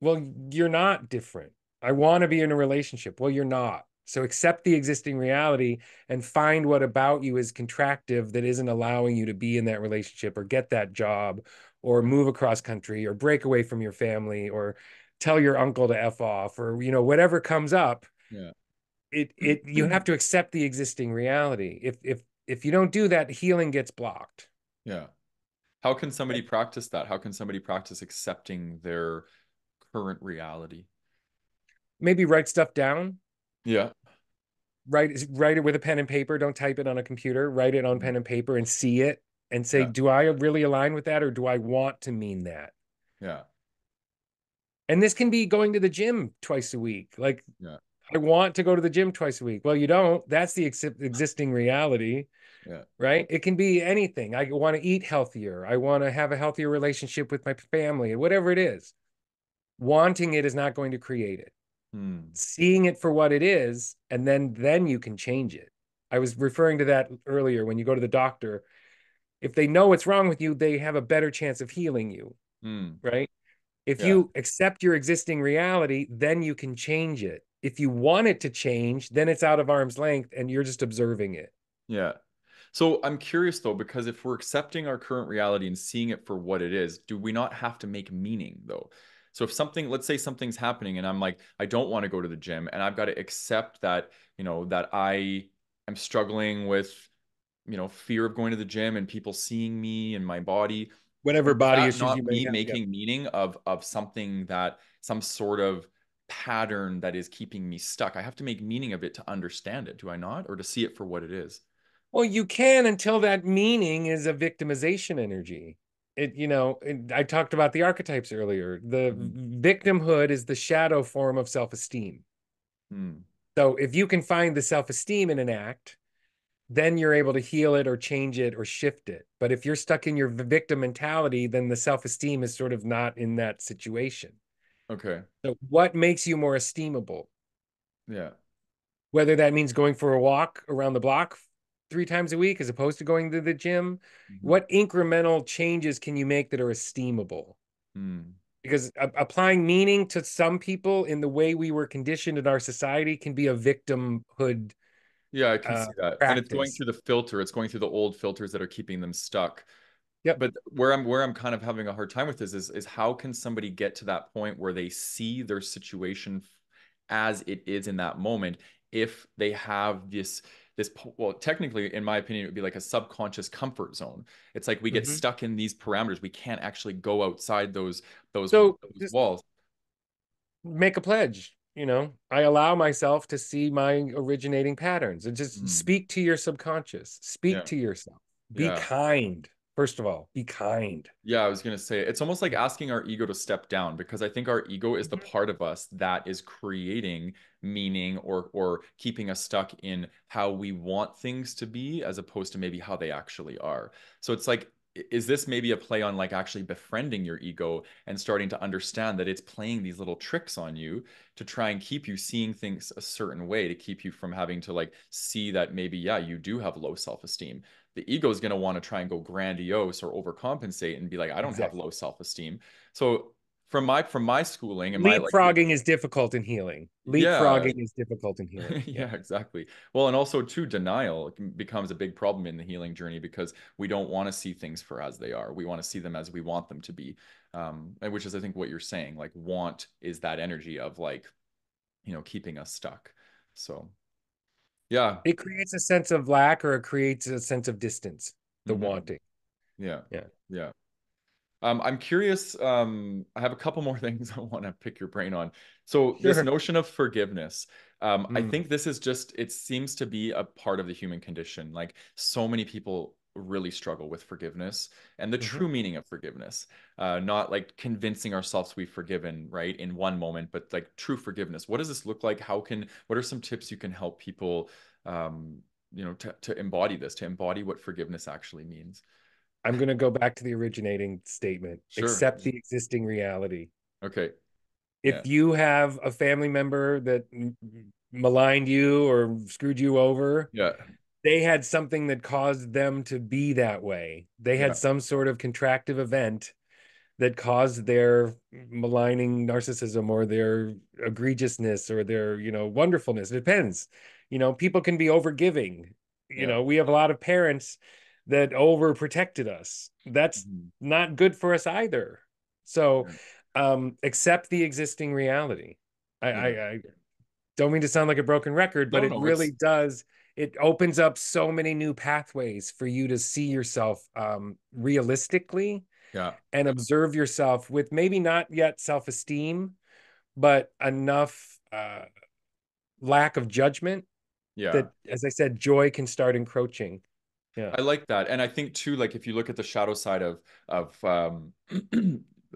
well, you're not different. I want to be in a relationship. Well, you're not. So accept the existing reality and find what about you is contractive that isn't allowing you to be in that relationship or get that job or move across country or break away from your family or tell your uncle to F off, or, you know, whatever comes up. Yeah. It, it, you have to accept the existing reality. If, if, if you don't do that, healing gets blocked. Yeah. How can somebody practice that? How can somebody practice accepting their current reality? Maybe write stuff down. Yeah. Write, write it with a pen and paper. Don't type it on a computer. Write it on pen and paper and see it and say, yeah. do I really align with that? Or do I want to mean that? Yeah. And this can be going to the gym twice a week. Like, yeah. I want to go to the gym twice a week. Well, you don't. That's the ex existing reality, yeah. right? It can be anything. I want to eat healthier. I want to have a healthier relationship with my family, whatever it is. Wanting it is not going to create it. Hmm. Seeing it for what it is, and then, then you can change it. I was referring to that earlier. When you go to the doctor, if they know what's wrong with you, they have a better chance of healing you, hmm. right? If yeah. you accept your existing reality, then you can change it. If you want it to change, then it's out of arm's length and you're just observing it. Yeah. So I'm curious though, because if we're accepting our current reality and seeing it for what it is, do we not have to make meaning though? So if something, let's say something's happening and I'm like, I don't want to go to the gym, and I've got to accept that, you know, that I am struggling with, you know, fear of going to the gym and people seeing me and my body. Whatever body is not me making yeah. meaning of, of something that some sort of pattern that is keeping me stuck. I have to make meaning of it to understand it. Do I not? Or to see it for what it is? Well, you can, until that meaning is a victimization energy. It, you know, it, I talked about the archetypes earlier. The mm-hmm. victimhood is the shadow form of self-esteem. Mm. So if you can find the self-esteem in an act, then you're able to heal it or change it or shift it. But if you're stuck in your victim mentality, then the self-esteem is sort of not in that situation. Okay. So what makes you more esteemable? Yeah. Whether that means going for a walk around the block three times a week as opposed to going to the gym, mm-hmm. what incremental changes can you make that are esteemable? Mm. Because applying meaning to some people in the way we were conditioned in our society can be a victimhood. Yeah, I can uh, see that. Practice. And it's going through the filter. It's going through the old filters that are keeping them stuck. Yeah. But where I'm where I'm kind of having a hard time with this is, is how can somebody get to that point where they see their situation as it is in that moment if they have this this well, technically, in my opinion, it would be like a subconscious comfort zone. It's like we get mm-hmm. stuck in these parameters. We can't actually go outside those those, so those walls. Make a pledge. You know, I allow myself to see my originating patterns, and just mm. speak to your subconscious, speak yeah. to yourself, be yeah. kind. First of all, be kind. Yeah. I was going to say, it's almost like asking our ego to step down, because I think our ego is the part of us that is creating meaning or, or keeping us stuck in how we want things to be, as opposed to maybe how they actually are. So it's like, is this maybe a play on like actually befriending your ego and starting to understand that it's playing these little tricks on you to try and keep you seeing things a certain way, to keep you from having to like see that maybe, yeah, you do have low self-esteem. The ego is going to want to try and go grandiose or overcompensate and be like, I don't exactly. have low self-esteem. So from my from my schooling and leapfrogging my, like, is difficult in healing. Leapfrogging yeah. is difficult in healing. yeah, yeah, exactly. Well, and also too, denial becomes a big problem in the healing journey, because we don't want to see things for as they are. We want to see them as we want them to be, um, which is, I think, what you're saying. Like, want is that energy of, like, you know, keeping us stuck. So, yeah, it creates a sense of lack, or it creates a sense of distance. The mm-hmm. wanting. Yeah. Yeah. Yeah. Um, I'm curious. Um, I have a couple more things I want to pick your brain on. So sure. This notion of forgiveness, um, mm. I think this is just, it seems to be a part of the human condition. Like, so many people really struggle with forgiveness and the mm-hmm. true meaning of forgiveness, uh, not like convincing ourselves we've forgiven right in one moment, but like true forgiveness. What does this look like? How can, what are some tips you can help people, um, you know, to, to embody this, to embody what forgiveness actually means? I'm going to go back to the originating statement, sure. accept the existing reality. Okay. If yeah. you have a family member that maligned you or screwed you over, yeah. they had something that caused them to be that way. They had yeah. some sort of contractive event that caused their maligning narcissism or their egregiousness or their, you know, wonderfulness. It depends. You know, people can be overgiving. You yeah. know, we have a lot of parents that overprotected us. That's mm-hmm. not good for us either. So um, accept the existing reality. I, yeah. I, I don't mean to sound like a broken record, but no, it no, really it's... does. It opens up so many new pathways for you to see yourself um, realistically yeah. and observe yourself with maybe not yet self-esteem, but enough uh, lack of judgment yeah. that, as I said, joy can start encroaching. Yeah. I like that. And I think too, like, if you look at the shadow side of, of, um,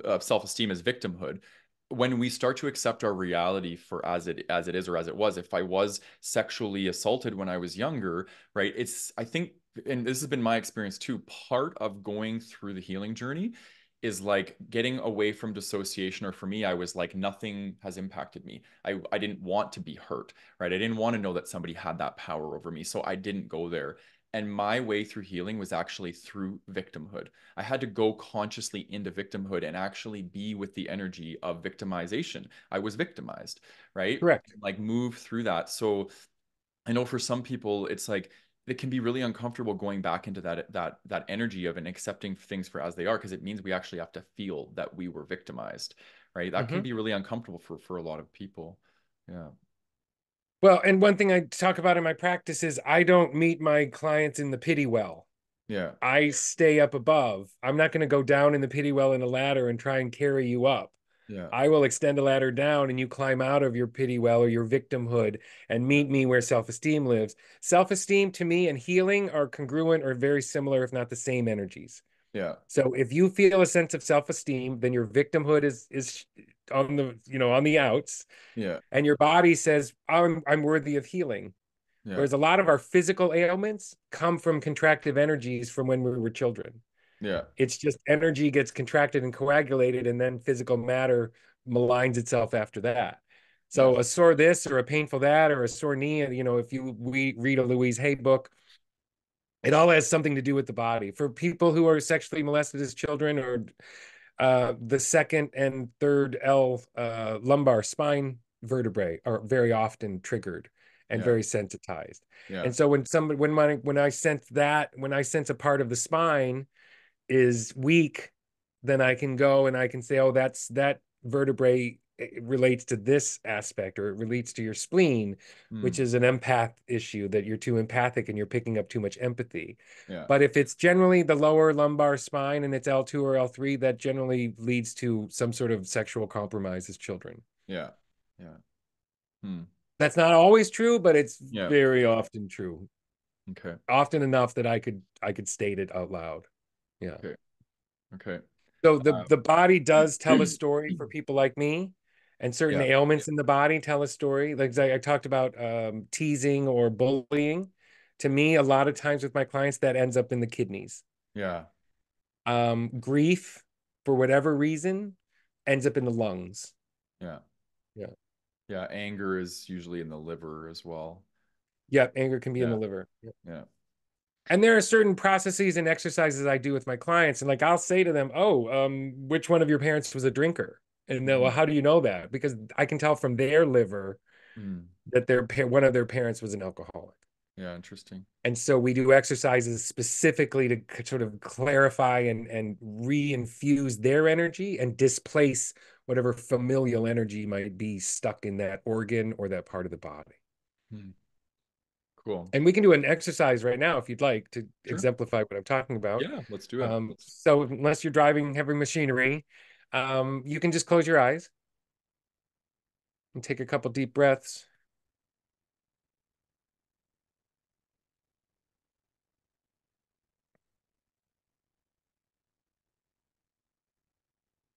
of self-esteem as victimhood, when we start to accept our reality for as it, as it is, or as it was, if I was sexually assaulted when I was younger, right? It's, I think, and this has been my experience too, part of going through the healing journey is like getting away from dissociation. Or for me, I was like, nothing has impacted me. I, I didn't want to be hurt, right? I didn't want to know that somebody had that power over me. So I didn't go there. And my way through healing was actually through victimhood. I had to go consciously into victimhood and actually be with the energy of victimization. I was victimized, right? Correct. Like, move through that. So I know for some people, it's like, it can be really uncomfortable going back into that, that, that energy of and accepting things for as they are, because it means we actually have to feel that we were victimized, right? That mm-hmm. can be really uncomfortable for, for a lot of people. Yeah. Well, and one thing I talk about in my practice is I don't meet my clients in the pity well. Yeah. I stay up above. I'm not going to go down in the pity well in a ladder and try and carry you up. Yeah. I will extend a ladder down and you climb out of your pity well or your victimhood and meet me where self-esteem lives. Self-esteem to me and healing are congruent or very similar, if not the same energies. Yeah. So if you feel a sense of self-esteem, then your victimhood is is on the, you know, on the outs. Yeah. And your body says, I'm I'm worthy of healing. Yeah. Whereas a lot of our physical ailments come from contractive energies from when we were children. Yeah. It's just energy gets contracted and coagulated, and then physical matter maligns itself after that. So a sore this or a painful that or a sore knee, you know, if you we read a Louise Hay book, it all has something to do with the body. For people who are sexually molested as children, or uh, the second and third L uh, lumbar spine vertebrae are very often triggered and yeah. very sensitized. Yeah. And so when somebody, when my, when I sense that, when I sense a part of the spine is weak, then I can go and I can say, oh, that's that vertebrae it relates to this aspect, or it relates to your spleen, mm. which is an empath issue, that you're too empathic and you're picking up too much empathy. Yeah. But if it's generally the lower lumbar spine and it's L two or L three, that generally leads to some sort of sexual compromise as children. Yeah. Yeah. Hmm. That's not always true, but it's yeah. very often true. Okay. Often enough that I could, I could state it out loud. Yeah. Okay. Okay. So the, um, the body does tell a story for people like me. And certain yeah. ailments in the body tell a story. Like I, I talked about um, teasing or bullying. To me, a lot of times with my clients, that ends up in the kidneys. Yeah. Um, grief, for whatever reason, ends up in the lungs. Yeah. Yeah. Yeah. Anger is usually in the liver as well. Yeah. Anger can be yeah. in the liver. Yeah. yeah. And there are certain processes and exercises I do with my clients. And like, I'll say to them, oh, um, which one of your parents was a drinker? And then, well, how do you know that? Because I can tell from their liver mm. that their one of their parents was an alcoholic. Yeah, interesting. And so we do exercises specifically to sort of clarify and, and re-infuse their energy and displace whatever familial energy might be stuck in that organ or that part of the body. Hmm. Cool. And we can do an exercise right now if you'd like to sure. exemplify what I'm talking about. Yeah, let's do it. Um, let's... So unless you're driving heavy machinery, um, you can just close your eyes and take a couple deep breaths.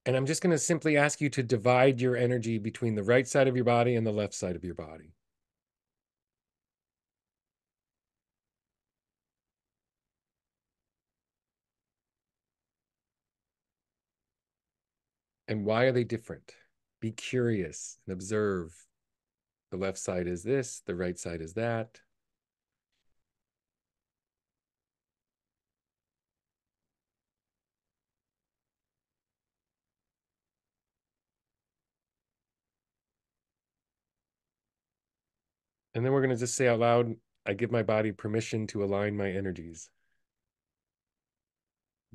And I'm just going to simply ask you to divide your energy between the right side of your body and the left side of your body. And why are they different? Be curious and observe. The left side is this, the right side is that. And then we're going to just say out loud, I give my body permission to align my energies.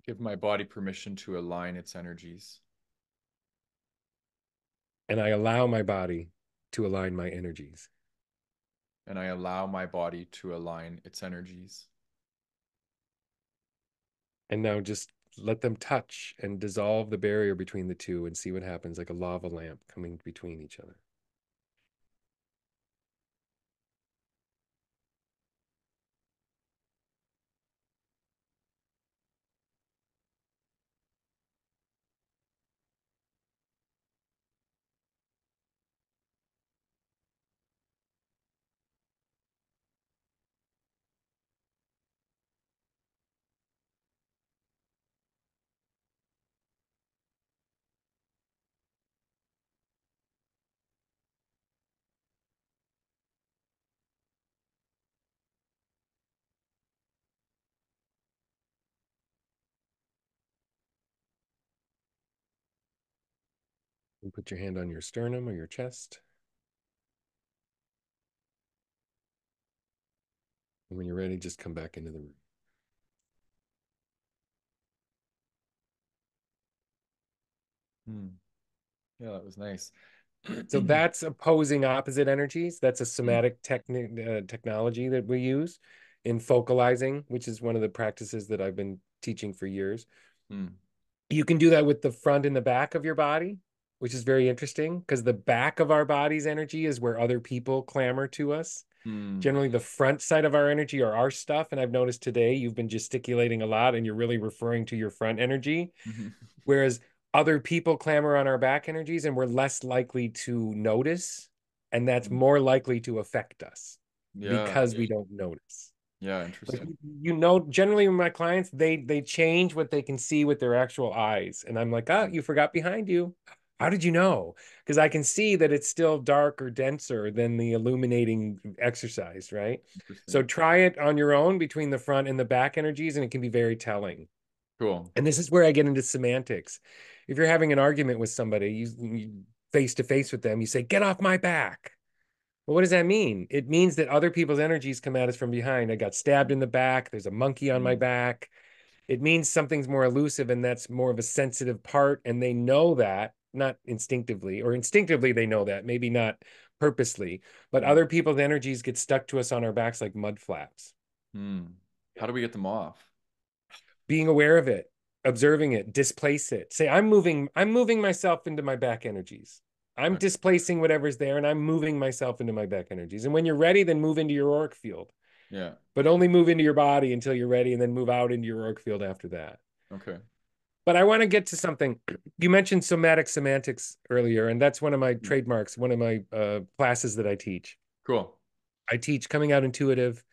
Give my body permission to align its energies. And I allow my body to align my energies. And I allow my body to align its energies. And now just let them touch and dissolve the barrier between the two and see what happens, like a lava lamp coming between each other. And put your hand on your sternum or your chest. And when you're ready, just come back into the room. Hmm. Yeah, that was nice. So that's opposing opposite energies. That's a somatic techni- uh, technology that we use in focalizing, which is one of the practices that I've been teaching for years. Hmm. You can do that with the front and the back of your body, which is very interesting because the back of our body's energy is where other people clamor to us. Mm. Generally, the front side of our energy are our stuff. And I've noticed today you've been gesticulating a lot and you're really referring to your front energy. Mm-hmm. Whereas other people clamor on our back energies and we're less likely to notice. And that's mm. more likely to affect us yeah, because yeah. we don't notice. Yeah, interesting. Like, you know, generally with my clients, they they change what they can see with their actual eyes. And I'm like, ah, oh, you forgot behind you. How did you know? Because I can see that it's still dark or denser than the illuminating exercise, right? So try it on your own between the front and the back energies, and it can be very telling. Cool. And this is where I get into semantics. If you're having an argument with somebody, you, you face to face with them, you say, get off my back. Well, what does that mean? It means that other people's energies come at us from behind. I got stabbed in the back. There's a monkey on my back. It means something's more elusive, and that's more of a sensitive part, and they know that. Not instinctively, or instinctively they know that, maybe not purposely, but other people's energies get stuck to us on our backs like mud flaps. Hmm. How do we get them off? Being aware of it, observing it, displace it. Say, I'm moving, I'm moving myself into my back energies. I'm okay. displacing whatever's there, and I'm moving myself into my back energies. And when you're ready, then move into your auric field. Yeah. But only move into your body until you're ready, and then move out into your auric field after that. Okay. But I want to get to something. You mentioned somatic semantics earlier, and that's one of my trademarks, one of my uh, classes that I teach. Cool. I teach Coming Out Intuitive,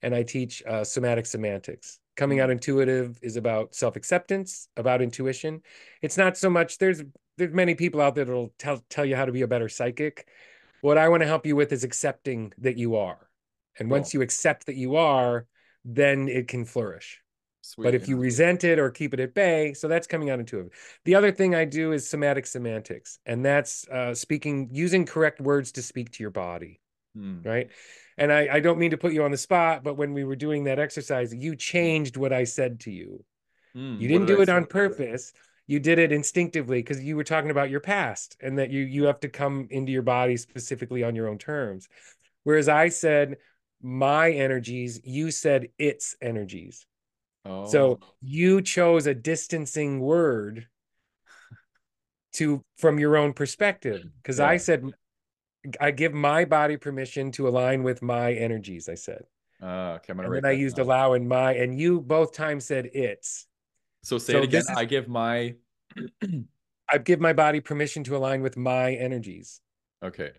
and I teach uh, somatic semantics. Coming Out Intuitive is about self-acceptance, about intuition. It's not so much, there's, there's many people out there that'll tell, tell you how to be a better psychic. What I want to help you with is accepting that you are. And cool. once you accept that you are, then it can flourish. Sweet, but if you resent it or keep it at bay, so that's coming out intuitive. The other thing I do is somatic semantics, and that's uh, speaking, using correct words to speak to your body, hmm. right? And I, I don't mean to put you on the spot, but when we were doing that exercise, you changed what I said to you. Hmm. You didn't do it on purpose. You did it instinctively because you were talking about your past and that you you have to come into your body specifically on your own terms. Whereas I said my energies, you said its energies. Oh. So you chose a distancing word to from your own perspective, because yeah. I said, I give my body permission to align with my energies, I said. Uh, okay, I'm gonna and then I used down. allow and my, and you both times said it's. So say so it again, is, I give my... I give my body permission to align with my energies. Okay.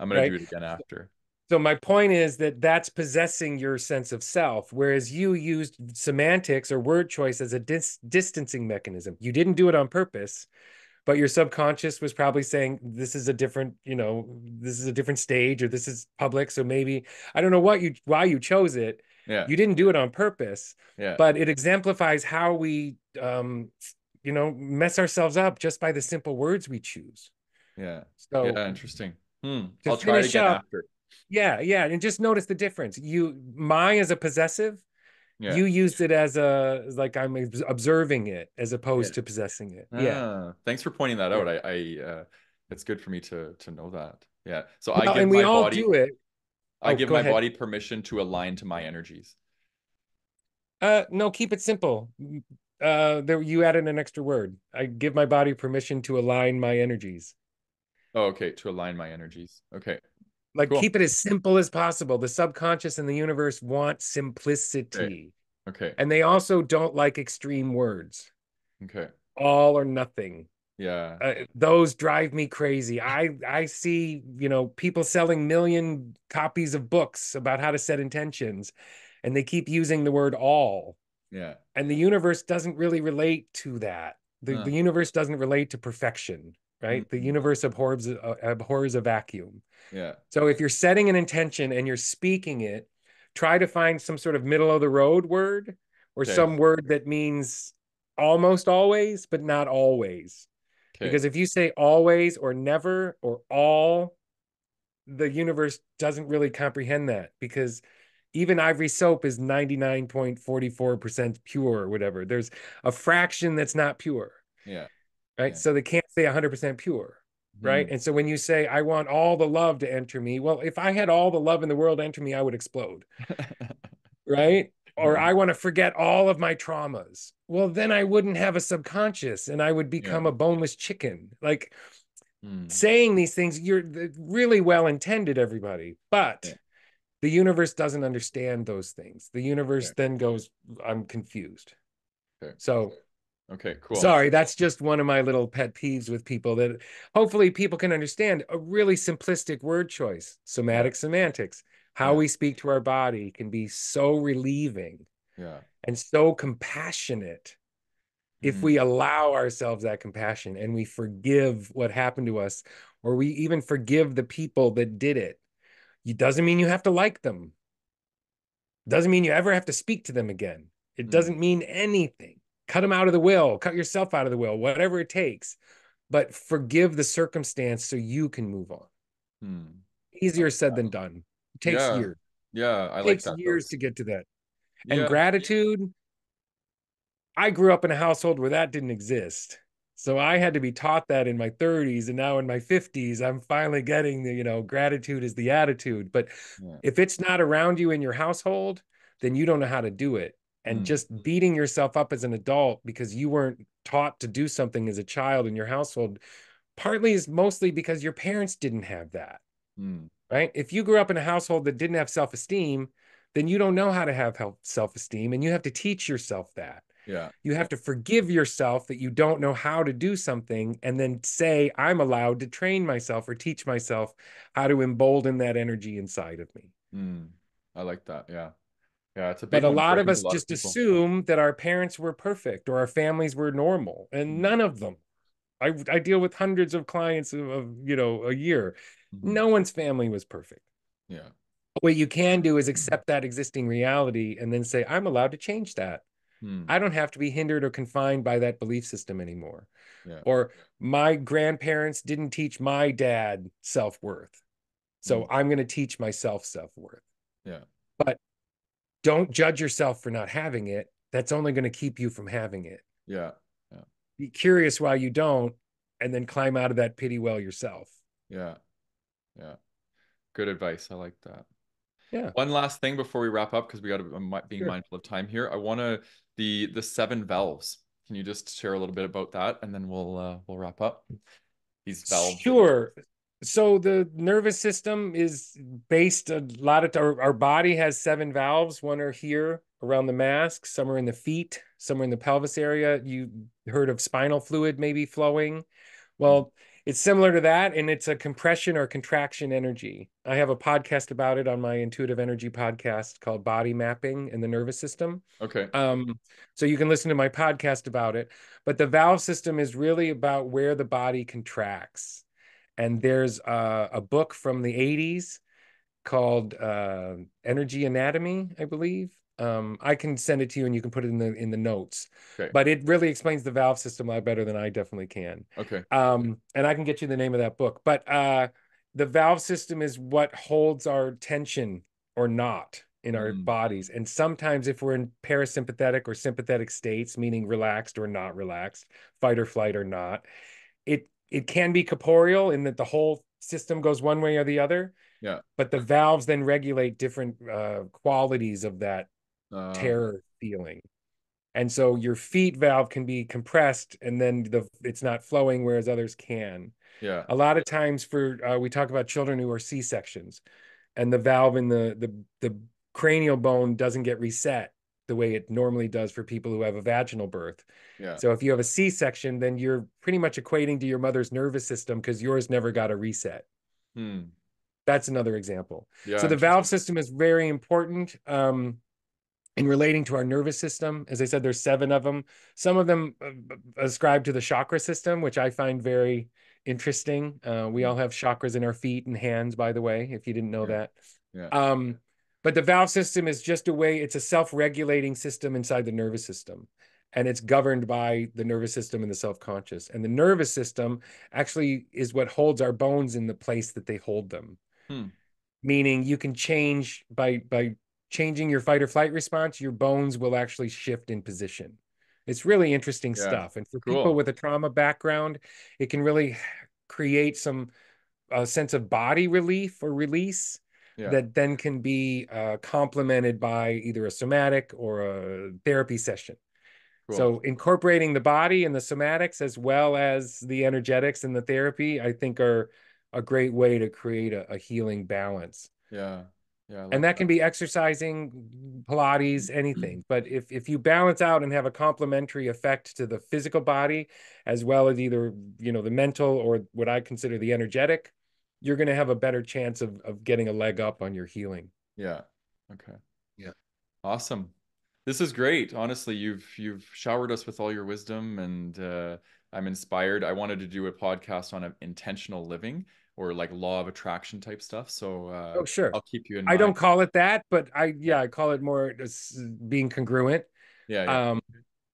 I'm going right? to do it again after. So my point is that that's possessing your sense of self, whereas you used semantics or word choice as a dis distancing mechanism. You didn't do it on purpose, but your subconscious was probably saying, this is a different, you know, this is a different stage, or this is public. So maybe, I don't know what you, why you chose it. Yeah. You didn't do it on purpose, yeah. but it exemplifies how we, um, you know, mess ourselves up just by the simple words we choose. Yeah. So yeah, interesting. Hmm. I'll try it again up, after. Yeah, yeah, and just notice the difference. You, my is a possessive. Yeah. You used it as a like I'm observing it as opposed yeah. to possessing it. Ah, yeah. Thanks for pointing that out. Yeah. I, I uh, it's good for me to to know that. Yeah. So well, I give and my we all body. Do it. I oh, give my ahead. body permission to align to my energies. Uh, no, keep it simple. Uh, there you added an extra word. I give my body permission to align my energies. Oh, okay. To align my energies. Okay. Like cool. Keep it as simple as possible. The subconscious and the universe want simplicity. Okay. okay. And they also don't like extreme words. Okay. All or nothing. Yeah. Uh, those drive me crazy. I, I see, you know, people selling million copies of books about how to set intentions, and they keep using the word all. Yeah. And the universe doesn't really relate to that. The, huh. the universe doesn't relate to perfection. Right? The universe abhors, abhors a vacuum. Yeah. So if you're setting an intention and you're speaking it, try to find some sort of middle of the road word or okay. some word that means almost always, but not always. Okay. Because if you say always or never or all, the universe doesn't really comprehend that, because even Ivory soap is ninety-nine point four four percent pure or whatever. There's a fraction that's not pure. Yeah. Right. Yeah. So they can't say one hundred percent pure. Right. Mm. And so when you say, I want all the love to enter me. Well, if I had all the love in the world enter me, I would explode. right. Or mm. I want to forget all of my traumas. Well, then I wouldn't have a subconscious and I would become yeah. a boneless chicken. Like mm. saying these things, you're really well intended, everybody. But yeah. the universe doesn't understand those things. The universe okay. then goes, I'm confused. Okay. So. Okay, cool. Sorry, that's just one of my little pet peeves with people, that hopefully people can understand a really simplistic word choice. Somatic semantics, how yeah. we speak to our body can be so relieving yeah. and so compassionate mm-hmm. if we allow ourselves that compassion and we forgive what happened to us, or we even forgive the people that did it. It doesn't mean you have to like them. It doesn't mean you ever have to speak to them again. It mm-hmm. doesn't mean anything. Cut them out of the will, cut yourself out of the will, whatever it takes, but forgive the circumstance so you can move on. Hmm. Easier said than done. It takes yeah. years. Yeah, I it like takes that. Takes years though. to get to that. And yeah. gratitude, I grew up in a household where that didn't exist. So I had to be taught that in my thirties, and now in my fifties, I'm finally getting the, you know, gratitude is the attitude. But yeah. if it's not around you in your household, then you don't know how to do it. And just beating yourself up as an adult because you weren't taught to do something as a child in your household, partly is mostly because your parents didn't have that, mm. right? If you grew up in a household that didn't have self-esteem, then you don't know how to have self-esteem, and you have to teach yourself that. Yeah. You have to forgive yourself that you don't know how to do something, and then say, I'm allowed to train myself or teach myself how to embolden that energy inside of me. Mm. I like that, yeah. Yeah, it's a big but a lot of us lot just of assume that our parents were perfect or our families were normal, and none of them. I, I deal with hundreds of clients of, of you know, a year. Mm-hmm. No one's family was perfect. Yeah. But what you can do is accept that existing reality and then say, I'm allowed to change that. Hmm. I don't have to be hindered or confined by that belief system anymore. Yeah. Or my grandparents didn't teach my dad self-worth, so hmm. I'm going to teach myself self-worth. Yeah. But don't judge yourself for not having it. That's only going to keep you from having it. Yeah. Yeah. Be curious why you don't, and then climb out of that pity well yourself. Yeah. Yeah. Good advice. I like that. Yeah. One last thing before we wrap up, because we got to be mindful of time here. I want to the the seven valves. Can you just share a little bit about that, and then we'll uh, we'll wrap up these valves? Sure. So the nervous system is based a lot of our, our body has seven valves. One are here around the mask. Some are in the feet. Some are in the pelvis area. You heard of spinal fluid maybe flowing. Well, it's similar to that, and it's a compression or contraction energy. I have a podcast about it on my Intuitive Energy Podcast called Body Mapping and the Nervous System. Okay. Um, so you can listen to my podcast about it. But the valve system is really about where the body contracts. And there's a, a book from the eighties called uh, Energy Anatomy, I believe. Um, I can send it to you, and you can put it in the in the notes. Okay. But it really explains the valve system a lot better than I definitely can. Okay. Um, and I can get you the name of that book. But uh, the valve system is what holds our tension or not in our mm. bodies. And sometimes, if we're in parasympathetic or sympathetic states, meaning relaxed or not relaxed, fight or flight or not, it it can be corporeal in that the whole system goes one way or the other. Yeah. But the valves then regulate different uh, qualities of that. Uh, terror feeling. And so your feet valve can be compressed, and then the it's not flowing, whereas others can. Yeah. A lot of times for uh, we talk about children who are C-sections, and the valve in the the the cranial bone doesn't get reset the way it normally does for people who have a vaginal birth. Yeah. So if you have a C-section, then you're pretty much equating to your mother's nervous system, because yours never got a reset. Hmm. That's another example. Yeah, so the valve system is very important. Um, In relating to our nervous system, as I said, there's seven of them. Some of them ascribe to the chakra system, which I find very interesting. Uh, we all have chakras in our feet and hands, by the way, if you didn't know yeah. that. Yeah. Um, but the valve system is just a way, it's a self-regulating system inside the nervous system. And it's governed by the nervous system and the self-conscious. And the nervous system actually is what holds our bones in the place that they hold them. Hmm. Meaning you can change by by... changing your fight or flight response, your bones will actually shift in position. It's really interesting yeah. stuff. And for cool. people with a trauma background, it can really create some uh, sense of body relief or release yeah. that then can be uh, complemented by either a somatic or a therapy session. Cool. So incorporating the body and the somatics, as well as the energetics and the therapy, I think are a great way to create a, a healing balance. Yeah. Yeah, and that, that can be exercising, Pilates, anything. But if, if you balance out and have a complementary effect to the physical body, as well as either, you know, the mental or what I consider the energetic, you're going to have a better chance of, of getting a leg up on your healing. Yeah. Okay. Yeah. Awesome. This is great. Honestly, you've, you've showered us with all your wisdom, and uh, I'm inspired. I wanted to do a podcast on intentional living, or like law of attraction type stuff. So uh, oh, sure. I'll keep you in mind. I don't call it that, but I, yeah, I call it more being congruent. Yeah, yeah. Um,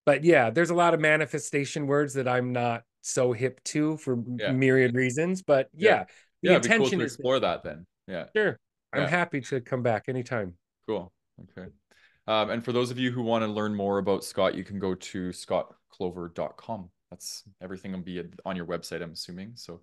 but yeah, there's a lot of manifestation words that I'm not so hip to for yeah. myriad reasons, but yeah. Yeah, the yeah intention it'd be cool to explore is that then. Yeah. Sure. I'm yeah. happy to come back anytime. Cool. Okay. Um, and for those of you who want to learn more about Scott, you can go to scott clover dot com. That's everything will be on your website, I'm assuming. So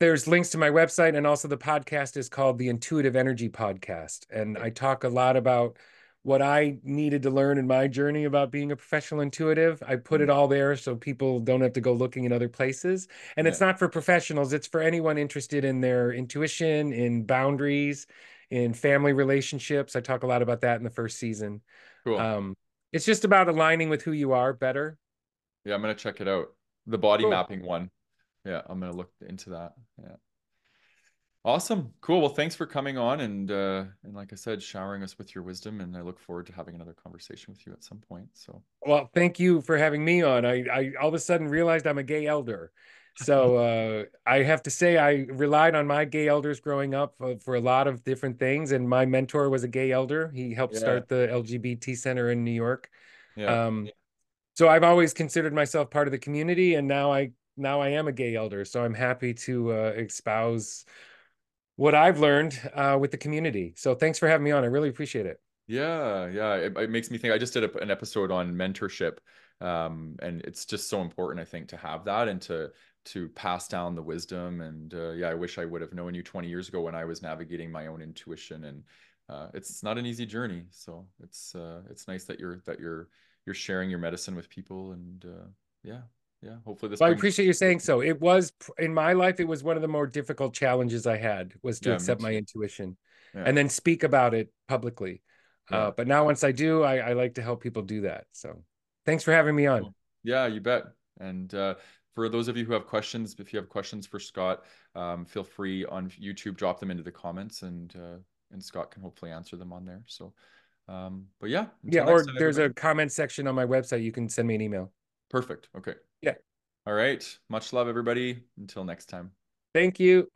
there's links to my website, and also the podcast is called the Intuitive Energy Podcast. And I talk a lot about what I needed to learn in my journey about being a professional intuitive. I put it all there so people don't have to go looking in other places. And yeah. it's not for professionals. It's for anyone interested in their intuition, in boundaries, in family relationships. I talk a lot about that in the first season. Cool. Um, it's just about aligning with who you are better. Yeah, I'm going to check it out. The body cool. mapping one. Yeah, I'm going to look into that. Yeah. Awesome. Cool. Well, thanks for coming on and, uh, and like I said, showering us with your wisdom. And I look forward to having another conversation with you at some point. So, well, thank you for having me on. I, I all of a sudden realized I'm a gay elder. So uh, I have to say I relied on my gay elders growing up for, for a lot of different things. And my mentor was a gay elder. He helped yeah. start the L G B T Center in New York. Yeah. Um, yeah. so I've always considered myself part of the community, and now I now I am a gay elder. So I'm happy to uh, espouse what I've learned uh, with the community. So thanks for having me on. I really appreciate it. Yeah, yeah. It, it makes me think. I just did a, an episode on mentorship, um, and it's just so important, I think, to have that and to to pass down the wisdom. And uh, yeah, I wish I would have known you twenty years ago when I was navigating my own intuition. And uh, it's not an easy journey. So it's uh, it's nice that you're that you're you're sharing your medicine with people. And uh, yeah. Yeah, hopefully this. Well, I appreciate you saying so. It was in my life. It was one of the more difficult challenges I had was to yeah, accept my intuition yeah. and then speak about it publicly. Yeah. Uh, but now, once I do, I, I like to help people do that. So, thanks for having me on. Yeah, you bet. And uh, for those of you who have questions, if you have questions for Scott, um, feel free on YouTube, drop them into the comments, and uh, and Scott can hopefully answer them on there. So, um, but yeah, yeah. Or time, there's everybody. a comment section on my website. You can send me an email. Perfect. Okay. Yeah. All right. Much love, everybody. Until next time. Thank you.